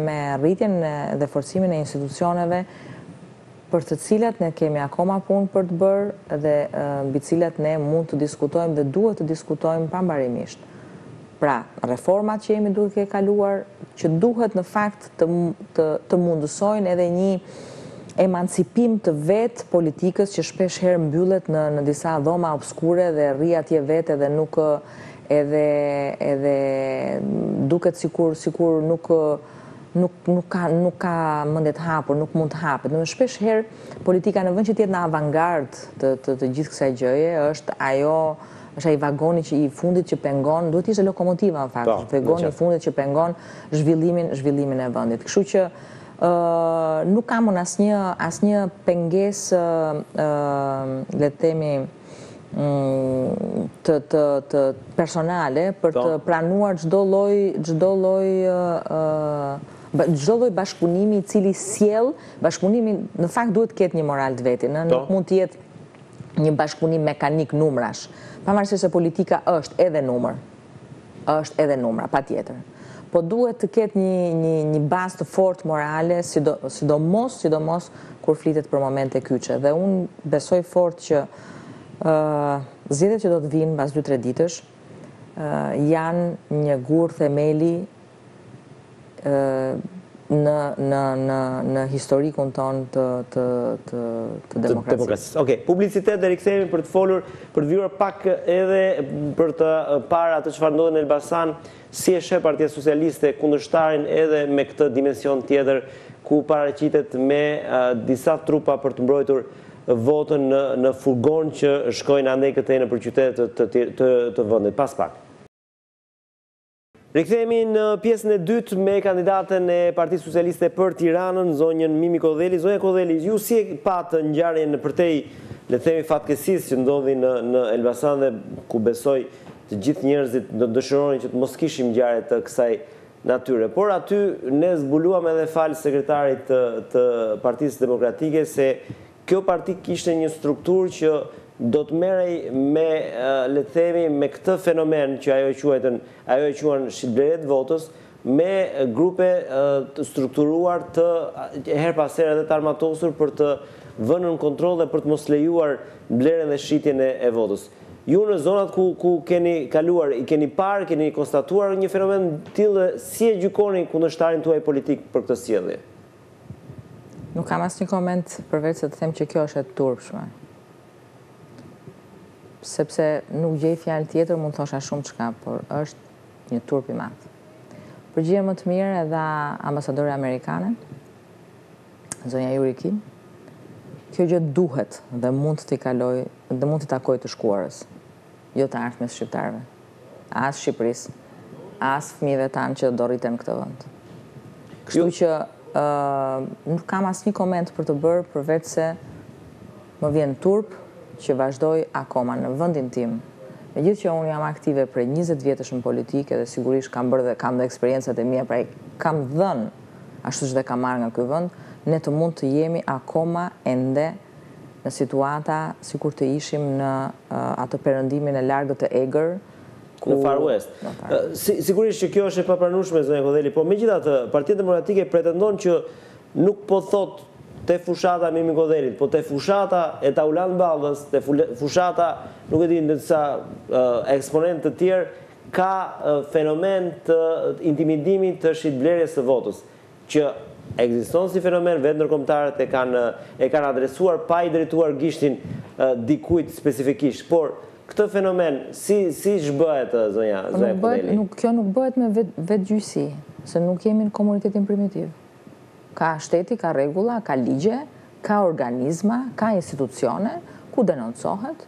me rritjen dhe forcimin e institucioneve për të cilat ne kemi akoma punë për të bërë dhe mbi cilat ne mund të diskutojmë dhe duhet të diskutojmë pambarimisht. Pra, reformat që jemi duke kaluar, që duhet në fakt të, të, të mundësojnë edhe një emancipim të vetë politikës që shpesh herë mbyllet në, në disa dhoma obskure dhe rriatje vetë edhe nuk edhe, edhe duket sikur, sikur nuk Nuk, nuk ka, nuk ka mëndet hapur, nuk mund të hapet. Në shpesh herë, politika në vend që tjetë në avangard të, të, të gjithë kësaj gjëje, është ajo, është ai vagoni që i fundit që pengon, duhet ishte lokomotiva në fakt, ta, vagoni i fundit që pengon zhvillimin, zhvillimin e vendit. Kështu që uh, nuk kam unë asnjë, asnjë pengesë, uh, le të themi, Të, të, të personale për ta. Të pranuar çdo lloj çdo lloj çdo lloj bashkëpunimi i cili sjell bashkëpunimi në fakt duhet të ketë një moral të vetin, nuk mund të jetë një bashkëpunim mekanik numrash, pavarësisht se politika është edhe numër, është edhe numra patjetër, po duhet të ketë një një një bazë të fortë morale, sido, sidomos sidomos kur flitet për momente kyçe, dhe unë besoj fort që Uh, zgjedhjet që do të vinë pas dy tre ditësh uh, janë një gur themeli uh, në, në, në, në historikun ton të, të, të, të demokracisë. Demokracisë. Okay. Publicitet dhe rikthehemi për të folur, për të vjuar pak edhe për të parë atë çfarë ndodh në Elbasan, si e sheh Partia Socialiste kundërshtarin edhe me këtë dimension tjetër ku paraqitet me uh, disa trupa për të mbrojtur votën në, në furgon që shkojnë andej këtej në për qytet të, të, të, të vëndit. Pas pak. Rikthehemi në pjesën e dytë me kandidatën e Partisë Socialiste për Tiranën, zonjën Mimi Kodheli. Zonja Kodheli, ju si e patë ngjarjen në përtej, le të themi, fatkesisë që ndodhi në, në Elbasan dhe ku besoj të gjithë njerëzit do dëshironin që të mos kishim ngjarje të kësaj natyre. Por aty ne zbuluam edhe fal sekretarit të, të Partisë Demokratike se kjo parti kishte një strukturë që do të merrej me, le të themi, me këtë fenomen që ajo e quajtën, ajo e quan shitblerjet votës, me grupe të strukturuar të her pas here dhe të armatosur për të vënë në kontroll dhe për të mos lejuar blerjen dhe shitjen e votës. Ju në zonat ku, ku keni kaluar, i keni parë, keni konstatuar një fenomen tillë, si e gjykoni kundërshtarin tuaj politik për këtë sjellje? Nuk kam asnjë koment përveç se të them që kjo është e turpshme. Sepse nuk gjej fjalë tjetër, mund thosha shumë çka, por është një turp i madh. Përgjigje më të mirë e dha ambasadori amerikane, zonja Yuri Kim. Kjo gjë duhet dhe mund t'i kaloj, dhe mund t'i takoj të shkuarës, jo të ardhmes shqiptarëve, as Shqipërisë, as fëmijëve tanë që do rriten në këtë vend. Kështu që Uh, nuk kam asnjë koment për të bërë, përveç se më vjen turp që vazhdoj akoma në vendin tim. Megjithëse që unë jam aktive prej njëzet vjetësh në politikë dhe sigurisht kam bërë dhe kam dhe eksperiencat e mia, pra kam dhënë ashtu që kam marrë nga ky vend, ne të mund të jemi akoma ende në situata sikur të ishim në uh, atë perëndimin e largët të egër. Ku... Në Far West. Uh, si, sigurisht që kjo është e papranueshme, zonja Kodheli, po megjithatë, Partia Demokratike pretendon që nuk po thot te fushata Mimi Kodhelit, po te fushata e Taulan Ballës, te fushata, nuk e di në disa uh, eksponentë të tjerë, ka uh, fenomen të intimidimit të shitblerjes së votës, që ekziston si fenomen, vetë ndërkombëtarët e kanë e kanë adresuar pa i drejtuar gishtin uh, dikujt specifikisht, por këtë fenomen, si, si shbëhet, zonja, zonja Kodheli? Nuk, kjo nuk bëhet me vet, vetë gjysi, se nuk jemi në komunitetin primitiv. Ka shteti, ka regula, ka ligje, ka organizma, ka institucione, ku denoncohet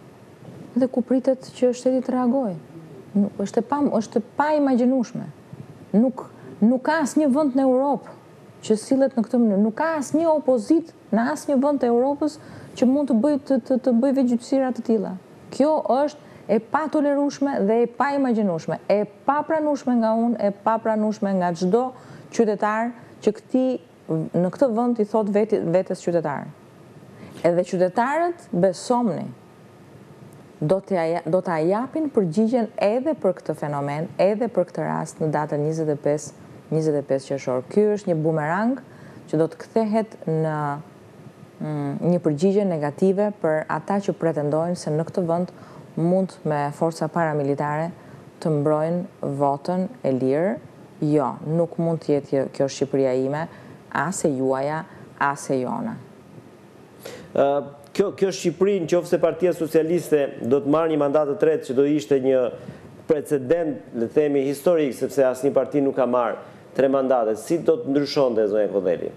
dhe ku pritet që shteti të reagoj. Nuk, është, pa, është pa imagjinueshme. Nuk, nuk ka asnjë vend në Europë që sillet në këtë mënyrë. Nuk ka asnjë opozit në asnjë vend të Europës që mund të bëj, të, të, të bëj vegjësira të tilla. Kjo është e pa tolerueshme dhe e pa imagjinueshme, e pa pranueshme nga unë, e pa pranueshme nga çdo qytetar që këti, në këtë vend i thot veti, vetes qytetar. Edhe qytetarët, besomni, do t'a japin përgjigjen edhe për këtë fenomen, edhe për këtë rast në datën njëzet e pesë, njëzet e pesë qershor. Ky është një bumerang që do të kthehet në një përgjigje negative për ata që pretendojnë se në këtë vend mund me forca paramilitare të mbrojnë votën e lirë. Jo, nuk mund të jetë kjo Shqipëria ime, as e juaja, as e jona. Uh, kjo, kjo Shqipëri, nëse Partia Socialiste do të marrë një mandat të tretë që do ishte një precedent, le të themi historik, sepse asnjë parti nuk ka marrë tre mandate, si do të ndryshonte zonja Kodheli?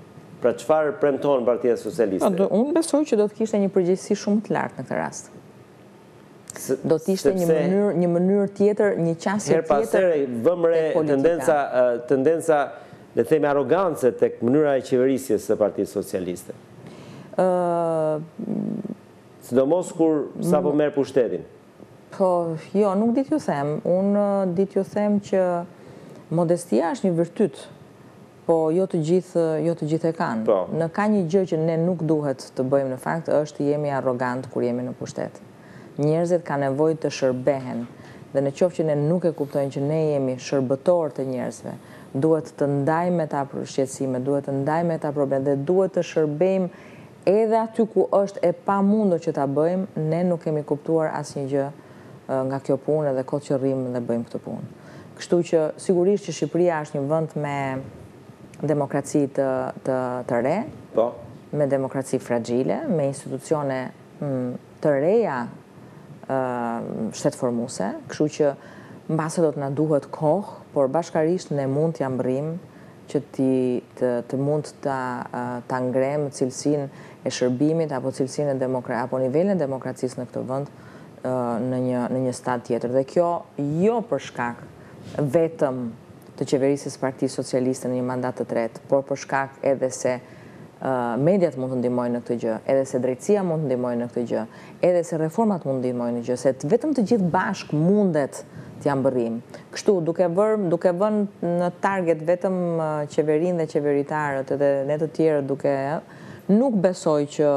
Pra çfarë premton Partia Socialiste? Do, unë besoj që do të kishte një përgjegjësi shumë të lartë në këtë rast. S do të ishte një mënyrë, një mënyrë tjetër, një qasje tjetër. Her pasere vëmre tendenca, tendenca, le të themi arrogance tek mënyra e qeverisjes së Partisë Socialiste. Uh, Sidomos kur sapo merr pushtetin. Po, jo, nuk di t'ju them. Unë di t'ju them që modestia është një virtyt. Po jo të gjithë, jo të gjithë e kanë. Po. Në ka një gjë që ne nuk duhet të bëjmë në fakt, është jemi arrogant kur jemi në pushtet. Njerëzit kanë nevojë të shërbehen dhe në qoftë që ne nuk e kuptojmë që ne jemi shërbëtor të njerëzve, duhet të ndajmë ata shqetësime, duhet të ndajmë ata probleme dhe duhet të shërbejmë edhe aty ku është e pamundur që ta bëjmë, ne nuk kemi kuptuar asnjë gjë nga kjo punë dhe kot që rrim dhe bëjmë këtë punë. Kështu që sigurisht që Shqipëria është një vend me demokraci të, të, të re, po. Me demokraci fragjile, me institucione m, të reja uh, shtetformuse, kështu që mbase do të na duhet kohë, por bashkarisht ne mund t'ja mbrim që ti, të, të mund ta, uh, ta ngrem cilësinë e shërbimit apo cilësinë e demokra apo nivelin e demokracisë në këtë vend uh, në një në një stad tjetër. Dhe kjo jo për shkak vetëm të qeverisjes Partisë Socialiste në një mandat të tretë, por për shkak edhe se uh, mediat mund të ndihmojnë në këtë gjë, edhe se drejtësia mund të ndihmojë në këtë gjë, edhe se reformat mund të ndihmojnë në gjë, se të vetëm të gjithë bashk mundet të janë bërrim. Kështu, duke vërë, duke vënë në target vetëm uh, qeverinë dhe qeveritarët edhe ne të tjerë duke nuk besoj që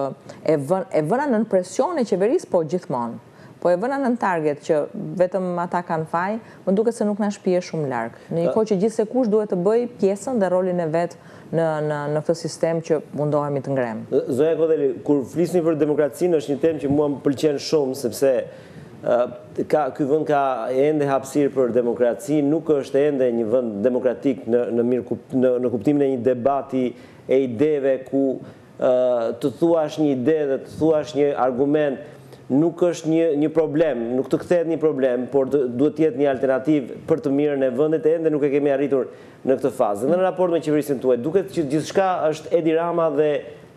e vën, e vëna në presion e qeverisë, po gjithmonë. Po e vëna në target që vetëm ata kanë faj, më duket se nuk na shpije shumë larg. Në një kohë që gjithsekush duhet të bëj pjesën dhe rolin e vet në në në këtë sistem që mundohemi të ngrem. Zonja Kodheli, kur flisni për demokracinë është një temë që mua më pëlqen shumë sepse uh, ka ky vend ka ende hapësirë për demokraci, nuk është ende një vend demokratik në në mirë në, në kuptimin e një debati e ideve ku uh, të thuash një ide dhe të thuash një argument. Nuk është një, një problem, nuk të kthehet një problem, por të, duhet të jetë një alternativë për të mirën e vendit, ende nuk e kemi arritur në këtë fazë. Në raport me qeverisjen tuaj, duket që gjithçka është Edi Rama dhe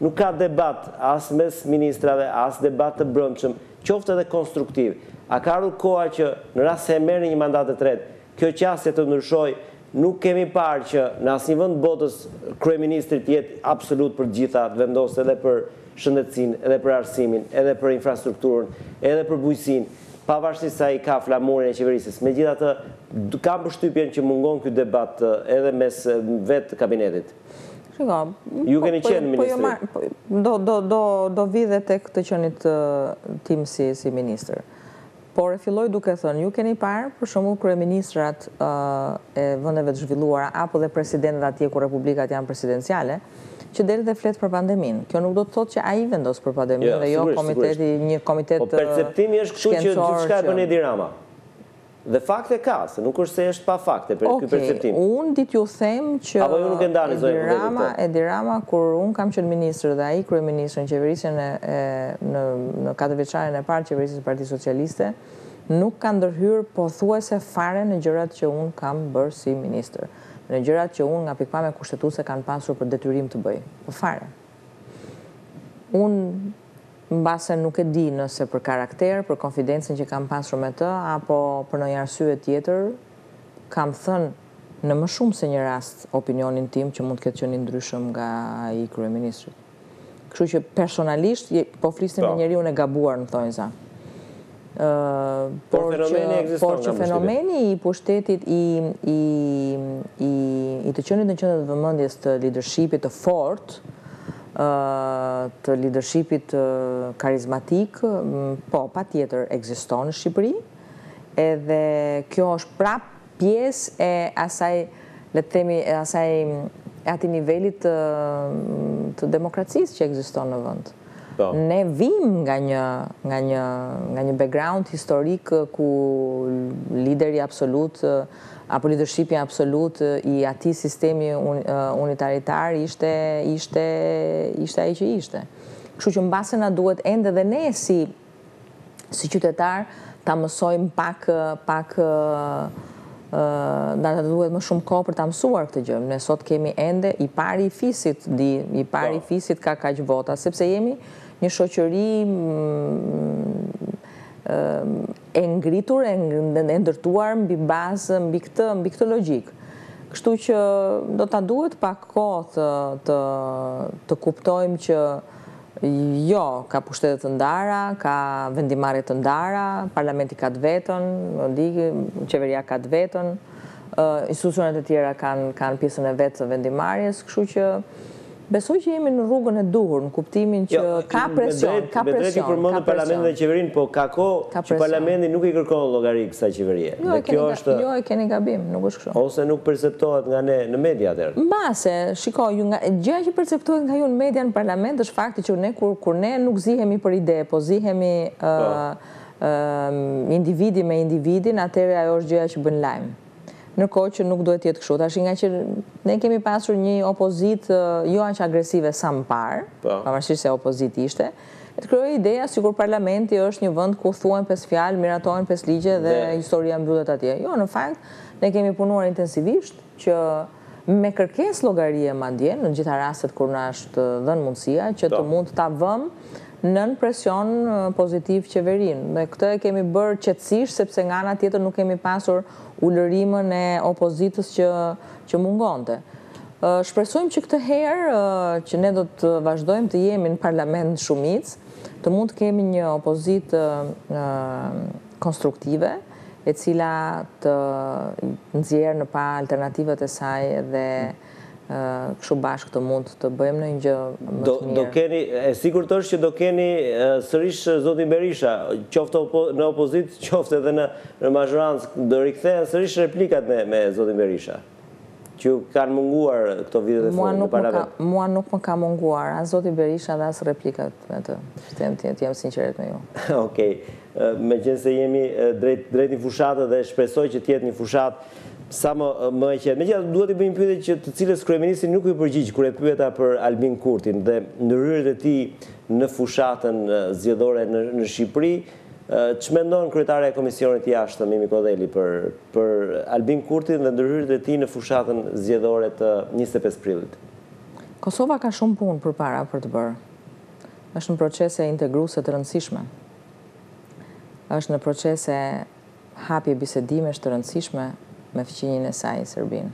nuk ka debat as mes ministrave, as debat të brëndshëm, qoftë edhe konstruktiv. A ka ardhur koha që në rast se e merrni një mandat të tretë, kjo qasje të ndryshojë? Nuk kemi parë që në asnjë vend botës kryeministri të jetë absolut për gjitha, të vendosë edhe për shëndetësinë, edhe për arsimin, edhe për infrastrukturën, edhe për bujqësinë, pavarësisht sa i ka flamurin e qeverisës. Megjithatë, kam përshtypjen që mungon ky debat edhe mes vetë kabinetit. Shiko, ju keni qenë ministri. Do do do do vidhe tek të qenit tim si si ministër. Por e filloj duke thënë, ju keni parë, për shembull, kryeministrat uh, e vendeve të zhvilluara apo dhe presidentët atje ku republikat janë presidenciale, që del dhe flet për pandeminë. Kjo nuk do të thotë që ai vendos për pandeminë, ja, dhe jo sigurisht, komiteti, sigurisht. Një komitet shkencor. Po perceptimi është kështu që gjithçka bën Edi Rama. Dhe fakte ka, se nuk është se është pa fakte për okay, ky perceptim. Unë dit ju them që apo ju nuk e ndani zonjën Edi Rama, Edi Rama kur un kam qenë ministër dhe ai kryeministër në qeverisjen e, e në në katër vjeçaren e parë qeverisjes së Partisë Socialiste, nuk ka ndërhyr pothuajse fare në gjërat që unë kam bërë si ministër, në gjërat që unë nga pikpamja kushtetuese kanë pasur për detyrim të bëj. Po fare. Unë mbase nuk e di nëse për karakter, për konfidencën që kam pasur me të, apo për ndonjë arsye tjetër, kam thënë në më shumë se një rast opinionin tim që mund të ketë qenë ndryshëm nga ai kryeministri. Kështu që personalisht po flisnim me njeriu e gabuar, më thonë za. Uh, por, por fenomeni, që, por që fenomeni i pushtetit i, i, i, i të qenit në qendër të vëmendjes të leadershipit të fort, uh, të leadershipit uh, karizmatik, po, pa tjetër ekziston në Shqipëri, edhe kjo është prap pjesë e asaj, le të themi, e asaj e ati nivelit të, të demokracisë që ekziston në vend. Da. Ne vim nga një, nga një, nga një background historik ku lideri absolut apo leadershipi absolut i atij sistemi un, unitaritar ishte ishte ishte ai që ishte. Kështu që mbase na duhet ende dhe ne si si qytetar ta mësojmë pak pak na duhet më shumë kohë për ta mësuar këtë gjë. Ne sot kemi ende i pari i fisit, di, i pari i fisit ka kaq vota, sepse jemi një shoqëri e ngritur, e ndërtuar mbi bazë, mbi këtë, mbi këtë logjik. Kështu që do ta duhet pak kohë të, të, të kuptojmë që jo, ka pushtete të ndara, ka vendimarrje të ndara, parlamenti ka të vetën, qeveria ka të vetën, institucionet e tjera kanë kanë pjesën e vetë të vendimarrjes, kështu që besoj që jemi në rrugën e duhur, në kuptimin që jo, ka presion, bedret, ka presion. Bedreti përmendën parlamentin dhe qeverin, po ka kohë që parlamenti nuk i kërkon llogarik kësaj qeverie. Jo, është... jo, e keni gabim, nuk është kështu. Ose nuk perceptohet nga ne në media atëherë. Mbase, shiko, ju nga gjëja që perceptohet nga ju në media në parlament është fakti që ne kur kur ne nuk zihemi për ide, po zihemi uh, uh, individi me individin, atëherë ajo është gjëja që bën lajm. Ndërkohë që nuk duhet të jetë kështu. Tash nga që ne kemi pasur një opozitë jo aq agresive sa më parë, pavarësisht se opozita ishte, e të krijoi ideja sikur parlamenti është një vend ku thuhen pesë fjalë, miratohen pesë ligje dhe historia mbyllet atje. Jo, në fakt, ne kemi punuar intensivisht që me kërkesë llogarie madje në të gjitha rastet kur na është dhënë mundësia që të mund ta vëmë nën presion pozitiv qeverin. Dhe këtë e kemi bërë qetësisht, sepse nga ana tjetër nuk kemi pasur ulërimën e opozitës që, që mungonte. Shpresojmë që këtë herë që ne do të vazhdojmë të jemi në parlament shumicë, të mund të kemi një opozitë konstruktive, e cila të nxjerrë në pa alternativat e saj dhe kështu bashkë të mund të bëjmë në një gjë më të mirë. Do keni, e sigurt është që do keni sërish zoti Berisha, qoftë në opozit, qoftë edhe në majorancë, do rikthehen sërish replikat me zotin Berisha, që kanë munguar këto vitet e fundit në parlament. Mua nuk më ka munguar as zoti Berisha dhe as replikat me të. Jam sinqeret me ju. Okej, megjithëse se jemi drejt një fushatë dhe shpresoj që të jetë një fushatë sa më, më e qetë. Megjithatë duhet i bëjmë pyetje që të cilës kryeministri nuk i përgjigj kur e pyeta për Albin Kurtin dhe ndryrët e tij në fushatën zgjedhore në, në Shqipëri. Ç'mendon kryetare e Komisionit të Jashtëm Mimi Kodheli për për Albin Kurtin dhe ndryrët e tij në fushatën zgjedhore të njëzet e pesë prillit? Kosova ka shumë punë përpara për të bërë. Është në procese integruese të rëndësishme. Është në procese hapje bisedimesh të rëndësishme me fëqinjin e saj, Serbinë.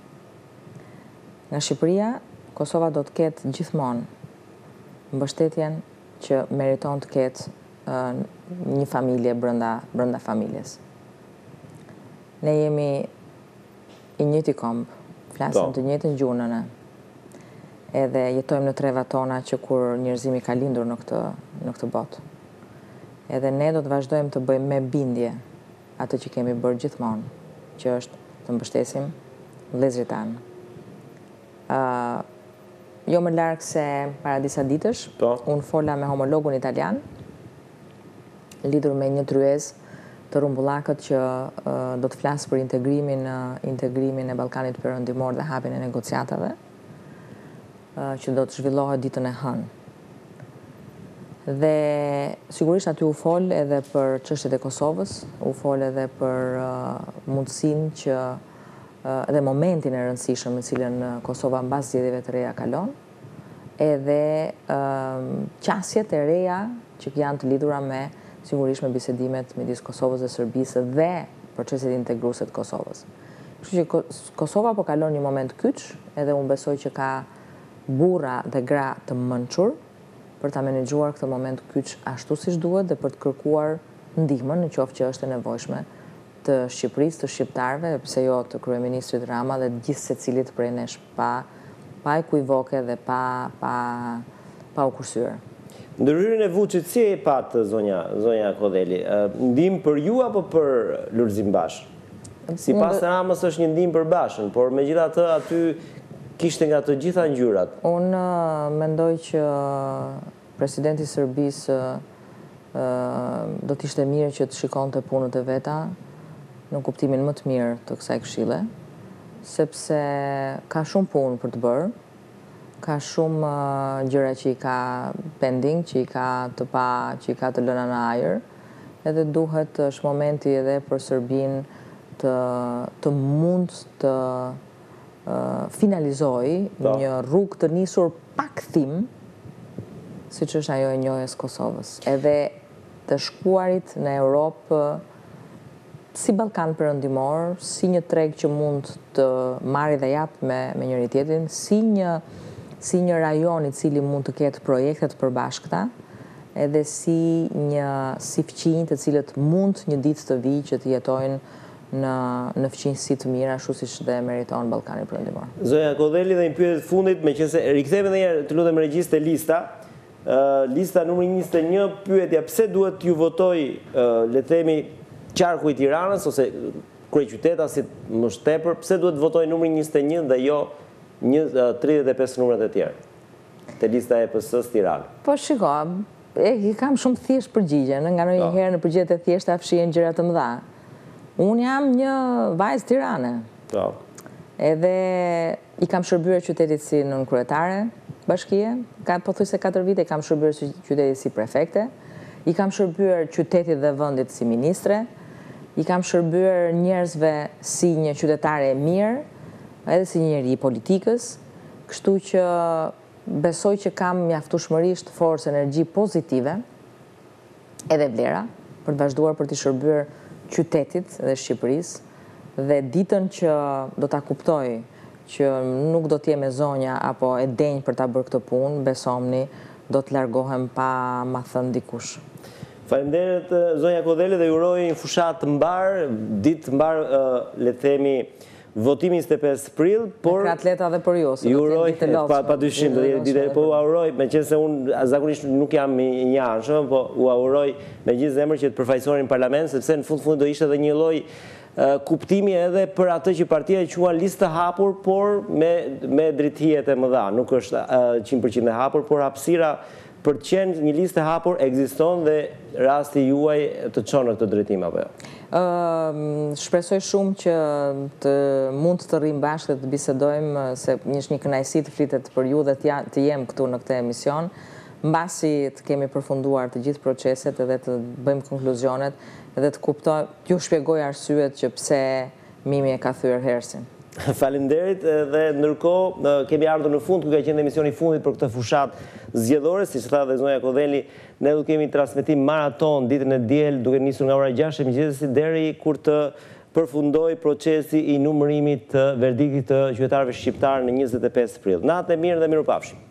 Nga Shqipëria, Kosova do të ketë gjithmonë mbështetjen që meriton të ketë uh, një familje brenda, brenda familjes. Ne jemi i njëjti komb, flasim të njëjtën gjuhën, edhe jetojmë në trevat tona që kur njerëzimi ka lindur në këtë, në këtë botë. Edhe ne do të vazhdojmë të bëjmë me bindje atë që kemi bërë gjithmonë, që është të mbështesim vëllezërit tanë. Uh, jo më larg se para disa ditësh, unë fola me homologun italian, lidhur me një tryezë të rumbullakët që uh, do të flasë për integrimin, uh, integrimin e Ballkanit Perëndimor dhe hapjen e negociatave, uh, që do të zhvillohet ditën e hënë. Dhe sigurisht aty u fol edhe për çështjet e Kosovës, u fol edhe për uh, mundësinë që uh, dhe momentin e rëndësishëm në cilën Kosova mbas zgjedhjeve të reja kalon, edhe uh, qasjet e reja që janë të lidhura me sigurisht me bisedimet midis Kosovës dhe Serbisë dhe proceset integruese të Kosovës. Kështu që Kosova po kalon një moment kyç, edhe unë besoj që ka burra dhe gra të mençur për ta menaxhuar këtë moment kyç ashtu siç duhet dhe për të kërkuar ndihmën në qoftë që është e nevojshme të Shqipërisë, të shqiptarëve, pse jo të kryeministrit Rama dhe të gjithë secilit prej nesh pa pa ekuivoke dhe pa pa pa u kursyer. Ndryrën e Vuçit si e pat zonja zonja Kodheli? Ndihmë për ju apo për Lulzim Bashën? Sipas Ramës është një ndihmë për Bashën, por megjithatë aty Kishte nga të gjitha ngjyrat. Unë mendoj që presidenti Serbisë do t'ishte mirë që të shikonte punët e veta në kuptimin më të mirë të kësaj këshille, sepse ka shumë punë për të bërë, ka shumë gjëra që i ka pending, që i ka të pa, që i ka të lëna në ajër, edhe duhet është momenti edhe për Serbinë të, të mund të finalizoi një rrugë të nisur pa kthim, siç është ajo e njohjes Kosovës, edhe të shkuarit në Europë si Ballkan Perëndimor, si një treg që mund të marrë dhe jap me, me njëri tjetrin, si një, si një rajon i cili mund të ketë projekte të përbashkëta, edhe si një si fqinj të cilët mund një ditë të vijë që të jetojnë në, në fqinjësi të mira, ashtu siç dhe meriton Ballkani Perëndimor. Zoja Kodheli, dhe një pyetje fundit, meqense rikthehemi edhe një herë, të lutem regjiste lista, uh, lista numri njëzet e një, pyetja pse duhet ju votoj, uh, le të themi qarku i Tiranës ose kryeqytetasit më tepër, pse duhet votoj numri njëzet e një dhe jo një, uh, tridhjetë e pesë numrat e tjerë te lista e P S-s Tiranë? Po shikoj, e kam shumë thjesht përgjigje, nga ndonjëherë në përgjigje të thjeshta fshihen gjëra të mëdha. Unë jam një vajzë Tirane, da. Edhe i kam shërbyer qytetit si nën kryetare bashkie, ka pothuajse katër vite i kam shërbyer qytetit si prefekte, i kam shërbyer qytetit dhe vendit si ministre, i kam shërbyer njerëzve si një qytetare e mirë, edhe si njeri i politikës, kështu që besoj që kam mjaftueshmërisht forcë, energji pozitive edhe vlera për të vazhduar për të shërbyer qytetit dhe Shqipërisë, dhe ditën që do ta kuptoj që nuk do t'jem e zonja apo e denjë për ta bërë këtë punë, besomni do t'largohem pa ma thënë dikush. Faleminderit zonja Kodheli dhe uroj një fushat mbar, ditë mbar, le të themi votimi njëzet e pesë prill, por për atleta dhe për ju, uroj pa padyshim do jetë ditë, po uroj, meqense unë zakonisht nuk jam i anshëm, po u uroj me gjithë zemër që të përfaqësonin parlament, sepse në fund fund do ishte edhe një lloj kuptimi edhe për atë që partia e quan listë të hapur, por me me drejtijet e mëdha, nuk është njëqind përqind e hapur, por hapësira për të qenë një listë e hapur ekziston dhe rasti juaj të çon në këtë drejtim apo jo? Uh, shpresoj shumë që të mund të rrim bashkë të bisedojmë, se është një kënaqësi të flitet për ju dhe të jem këtu në këtë emision, mbasi të kemi përfunduar të gjithë proceset edhe të bëjmë konkluzionet edhe të kuptoj, ju shpjegoj arsyet që pse Mimi e ka thyer hersin. Faleminderit, dhe ndërkohë kemi ardhur në fund, ku ka qenë emisioni i fundit për këtë fushat zgjedhore, siç tha dhe zonja Kodheli, ne do kemi transmetim maraton ditën e diel, duke nisur nga ora gjashtë e mëngjesit deri kur të përfundoi procesi i numërimit të verdiktit të qytetarëve shqiptar në njëzet e pesë prill. Natë e mirë dhe mirupafshim.